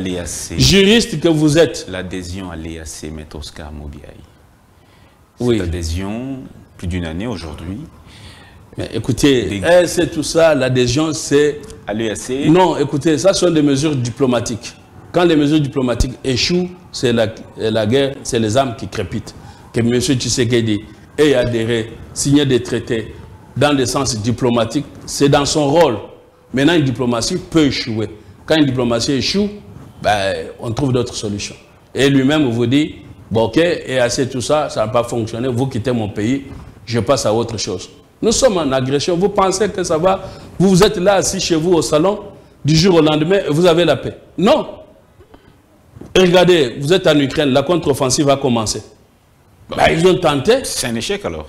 Juriste que vous êtes. L'adhésion à l'E A C, M. Oscar Mubiayi. Oui. Cette adhésion, plus d'une année aujourd'hui. Écoutez, des... c'est tout ça, l'adhésion c'est... À l'E A C. Non, écoutez, ça sont des mesures diplomatiques. Quand les mesures diplomatiques échouent, c'est la, la guerre, c'est les âmes qui crépitent. Que M. Tshisekedi ait adhéré, signé des traités dans le sens diplomatique, c'est dans son rôle. Maintenant, une diplomatie peut échouer. Quand une diplomatie échoue, ben, on trouve d'autres solutions. Et lui-même vous dit, bon, ok, et assez tout ça, ça n'a pas fonctionné, vous quittez mon pays, je passe à autre chose. Nous sommes en agression, vous pensez que ça va, vous êtes là assis chez vous au salon, du jour au lendemain, vous avez la paix. Non. Regardez, vous êtes en Ukraine, la contre-offensive a commencé. Ben, ben, ils ont tenté. C'est un échec alors,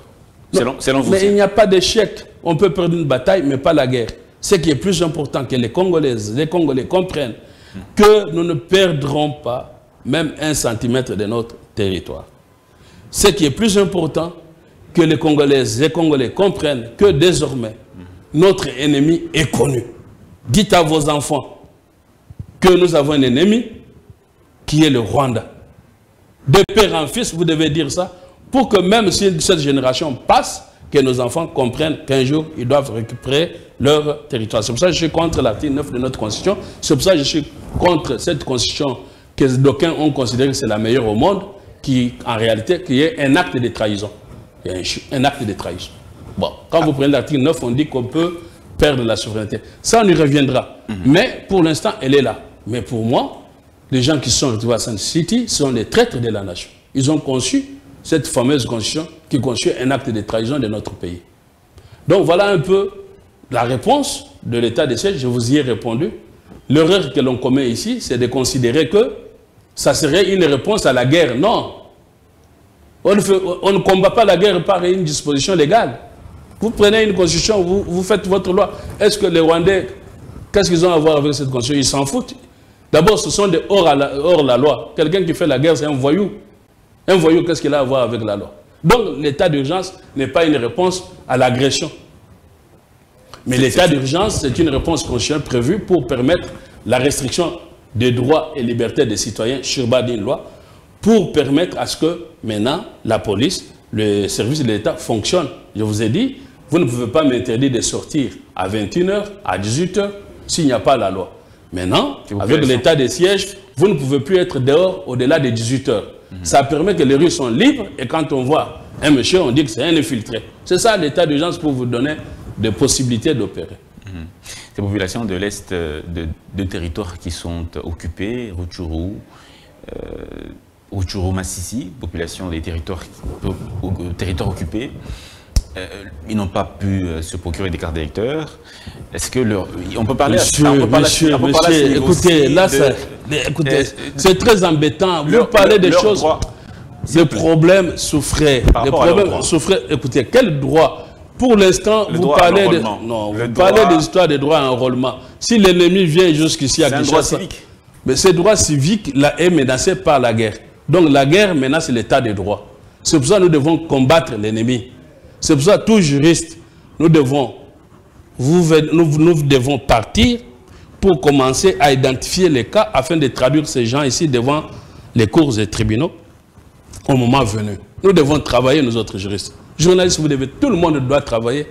non, selon, selon vous. Mais il n'y a pas d'échec. On peut perdre une bataille, mais pas la guerre. Ce qui est plus important que les Congolaises, les Congolais comprennent, que nous ne perdrons pas même un centimètre de notre territoire. Ce qui est plus important, que les Congolais et les Congolais comprennent que désormais, notre ennemi est connu. Dites à vos enfants que nous avons un ennemi qui est le Rwanda. De père en fils, vous devez dire ça pour que même si cette génération passe, que nos enfants comprennent qu'un jour, ils doivent récupérer leur territoire. C'est pour ça que je suis contre l'article neuf de notre Constitution. C'est pour ça que je suis contre cette Constitution que d'aucuns ont considéré que c'est la meilleure au monde, qui, en réalité, qui est un acte de trahison. Il y a un, un acte de trahison. Bon, quand vous prenez l'article neuf, on dit qu'on peut perdre la souveraineté. Ça, on y reviendra. Mm-hmm. Mais pour l'instant, elle est là. Mais pour moi, les gens qui sont retrouvés à Sand City sont les traîtres de la nation. Ils ont conçu cette fameuse constitution qui constitue un acte de trahison de notre pays. Donc voilà un peu la réponse de l'état de siège. Je vous y ai répondu. L'erreur que l'on commet ici, c'est de considérer que ça serait une réponse à la guerre. Non. On ne, fait, on ne combat pas la guerre par une disposition légale. Vous prenez une constitution, vous, vous faites votre loi. Est-ce que les Rwandais, qu'est-ce qu'ils ont à voir avec cette constitution? Ils s'en foutent. D'abord, ce sont des hors, à la, hors la loi. Quelqu'un qui fait la guerre, c'est un voyou. Un voyou, qu'est-ce qu'il a à voir avec la loi? Donc, l'état d'urgence n'est pas une réponse à l'agression. Mais l'état d'urgence, c'est une réponse constitutionnelle prévue pour permettre la restriction des droits et libertés des citoyens sur base d'une loi, pour permettre à ce que, maintenant, la police, le service de l'État fonctionne. Je vous ai dit, vous ne pouvez pas m'interdire de sortir à vingt et une heures, à dix-huit heures, s'il n'y a pas la loi. Maintenant, avec l'état de siège, vous ne pouvez plus être dehors au-delà de dix-huit heures. Mm-hmm. Ça permet que les rues sont libres et quand on voit un monsieur, on dit que c'est un infiltré. C'est ça l'état d'urgence pour vous donner des possibilités d'opérer. Mm-hmm. Ces populations de l'Est, de, de territoires qui sont occupés, Rutshuru, euh, Rutshuru-Masisi, population des territoires, territoires occupés, euh, ils n'ont pas pu se procurer des cartes d'électeurs. Est-ce que leur... On peut parler... Monsieur, à... on peut parler monsieur, à... on peut parler monsieur, à... écoutez, là, de... c'est très embêtant. Leur, Vous parlez leur, des choses... Droit, les problèmes souffraient. Les problèmes souffraient. Écoutez, quel droit? Pour l'instant, vous parlez de... Non, vous droit... parlez des histoires des droits à enrôlement. Si l'ennemi vient jusqu'ici à Kinshasa... Mais ces droits civiques là, est menacé par la guerre. Donc la guerre menace l'état de droit. C'est pour ça que nous devons combattre l'ennemi. C'est pour ça que tout juriste, nous devons, vous, nous, nous devons partir pour commencer à identifier les cas afin de traduire ces gens ici devant les cours et tribunaux au moment venu. Nous devons travailler, nous autres juristes. Journalistes, vous devez, tout le monde doit travailler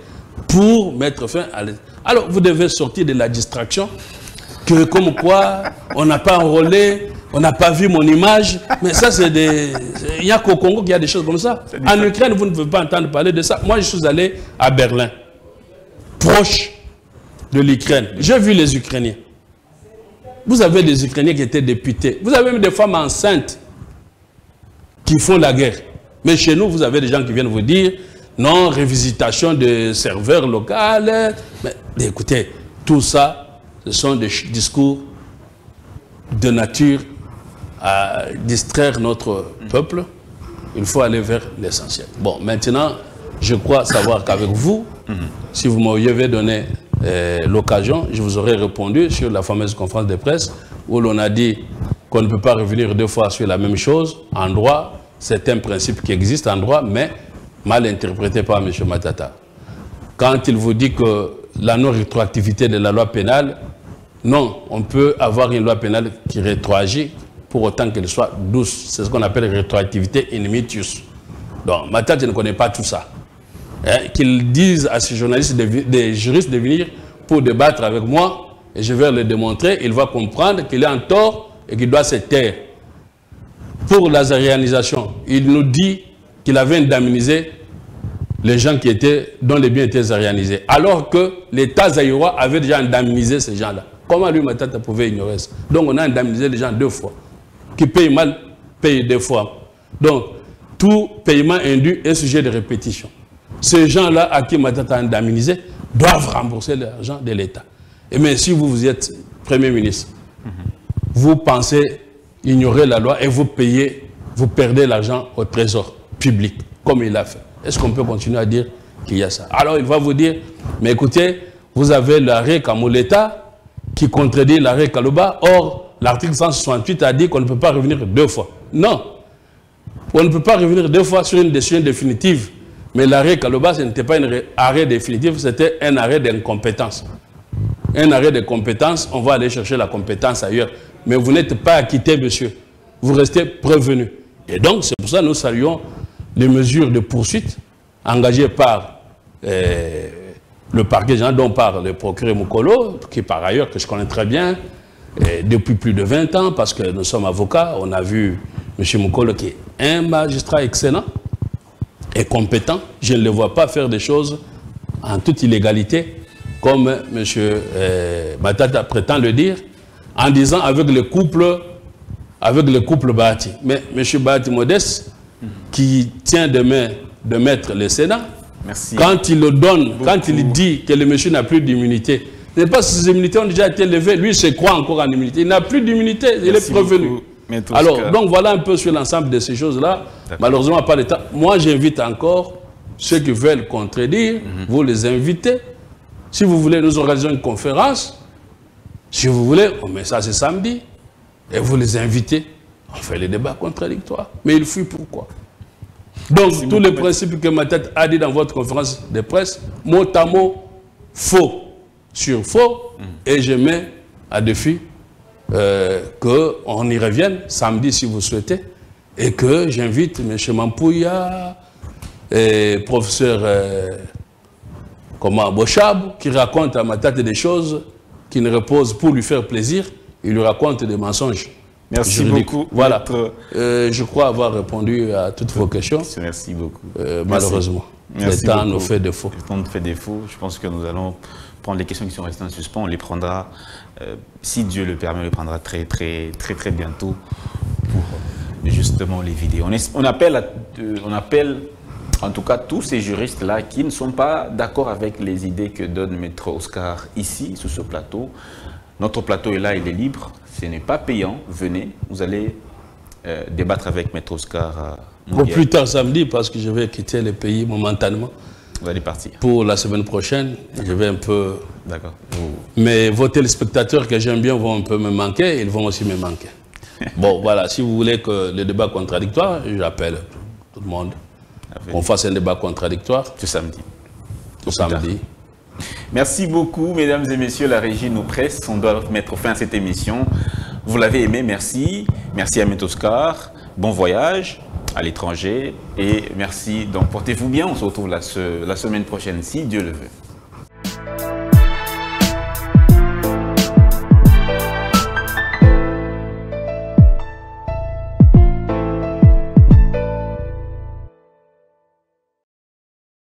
pour mettre fin à l'état. Alors vous devez sortir de la distraction que comme quoi on n'a pas enrôlé, on n'a pas vu mon image, mais ça c'est des... Il n'y a qu'au Congo qu'il y a des choses comme ça. En Ukraine, vous ne pouvez pas entendre parler de ça. Moi, je suis allé à Berlin, proche de l'Ukraine. J'ai vu les Ukrainiens. Vous avez des Ukrainiens qui étaient députés. Vous avez même des femmes enceintes qui font la guerre. Mais chez nous, vous avez des gens qui viennent vous dire non, révisitation de serveurs locaux. Mais écoutez, tout ça, ce sont des discours de nature à distraire notre peuple. Il faut aller vers l'essentiel. Bon, maintenant, je crois savoir qu'avec vous, si vous m'aviez donné euh, l'occasion, je vous aurais répondu sur la fameuse conférence de presse où l'on a dit qu'on ne peut pas revenir deux fois sur la même chose. En droit, c'est un principe qui existe en droit, mais mal interprété par M. Matata. Quand il vous dit que la non-rétroactivité de la loi pénale, non, on peut avoir une loi pénale qui rétroagit pour autant qu'elle soit douce. C'est ce qu'on appelle rétroactivité in mitius. Donc, Matata ne connaît pas tout ça. Hein? Qu'ils disent à ces journalistes, de, des juristes de venir pour débattre avec moi, et je vais le démontrer, il va comprendre qu'il est en tort et qu'il doit se taire. Pour l'azarianisation, il nous dit qu'il avait indemnisé les gens qui étaient, dont les biens étaient azarianisés, alors que l'État zaïrois avait déjà indemnisé ces gens-là. Comment lui, Matata, pouvait ignorer ça? Donc, on a indemnisé les gens deux fois. Qui paye mal, paye deux fois. Donc, tout paiement indu est sujet de répétition. Ces gens-là, à qui Matata a indemnisé, doivent rembourser l'argent de l'État. Et mais si vous, vous êtes Premier ministre, mm-hmm. vous pensez ignorer la loi et vous payez, vous perdez l'argent au trésor public, comme il a fait. Est-ce qu'on peut continuer à dire qu'il y a ça? Alors, il va vous dire, mais écoutez, vous avez l'arrêt Kamuleta, qui contredit l'arrêt Kalouba. Or, L'article cent soixante-huit a dit qu'on ne peut pas revenir deux fois. Non. On ne peut pas revenir deux fois sur une décision définitive. Mais l'arrêt Kalonda, ce n'était pas un arrêt définitif, c'était un arrêt d'incompétence. Un arrêt de compétence, on va aller chercher la compétence ailleurs. Mais vous n'êtes pas acquitté, monsieur. Vous restez prévenu. Et donc, c'est pour ça que nous saluons les mesures de poursuite engagées par euh, le parquet, dont par le procureur Moukolo, qui par ailleurs, que je connais très bien, et depuis plus de vingt ans, parce que nous sommes avocats, on a vu M. Moukolo qui est un magistrat excellent et compétent. Je ne le vois pas faire des choses en toute illégalité, comme M. Euh, Matata prétend le dire, en disant avec le couple, avec le couple Bahati. Mais M. Bahati Modeste, qui tient de main de mettre le Sénat, merci, quand il le donne, beaucoup, quand il dit que le monsieur n'a plus d'immunité, ce n'est pas si ses immunités ont déjà été levées, lui se croit encore en immunité. Il n'a plus d'immunité, il est prévenu. Alors, cas... donc voilà un peu sur l'ensemble de ces choses-là. Malheureusement, pas le temps. Moi, j'invite encore ceux qui veulent contredire, mm-hmm. vous les invitez. Si vous voulez, nous organisons une conférence. Si vous voulez, on met ça ce samedi. Et vous les invitez. On fait les débats contradictoires. Mais il fuit pourquoi? Donc, merci tous beaucoup, les principes que Matata a dit dans votre conférence de presse, mot à mot, faux sur faux, mm. et je mets à défi euh, qu'on y revienne samedi si vous souhaitez, et que j'invite M. Mampuya et professeur euh, comment, Boshab, qui raconte à Matata des choses qui ne reposent pour lui faire plaisir, il lui raconte des mensonges. Merci beaucoup. Voilà. Notre... Euh, je crois avoir répondu à toutes vos questions. Merci beaucoup. Euh, malheureusement, Merci. le temps beaucoup. nous fait défaut. Le temps nous fait défaut. Je pense que nous allons prendre les questions qui sont restées en suspens. On les prendra, euh, si Dieu le permet, on les prendra très, très, très, très bientôt pour justement les vidéos. On, est, on, appelle, à, euh, on appelle en tout cas tous ces juristes-là qui ne sont pas d'accord avec les idées que donne Maître Oscar ici, sur ce plateau. Notre plateau est là, il est libre, ce n'est pas payant, venez, vous allez euh, débattre avec Maître Oscar. Euh, Au plus tard samedi, parce que je vais quitter le pays momentanément. Vous allez partir. Pour la semaine prochaine, je vais un peu... D'accord. Mais vos téléspectateurs que j'aime bien vont un peu me manquer, ils vont aussi me manquer. Bon, voilà, si vous voulez que le débat contradictoire, j'appelle tout le monde. On fasse un débat contradictoire. Tout samedi. Tout, tout samedi. Tard. Merci beaucoup, mesdames et messieurs, la régie nous presse. On doit mettre fin à cette émission. Vous l'avez aimé, merci. Merci à M. Oscar. Bon voyage à l'étranger. Et merci, donc portez-vous bien. On se retrouve la, se, la semaine prochaine, si Dieu le veut.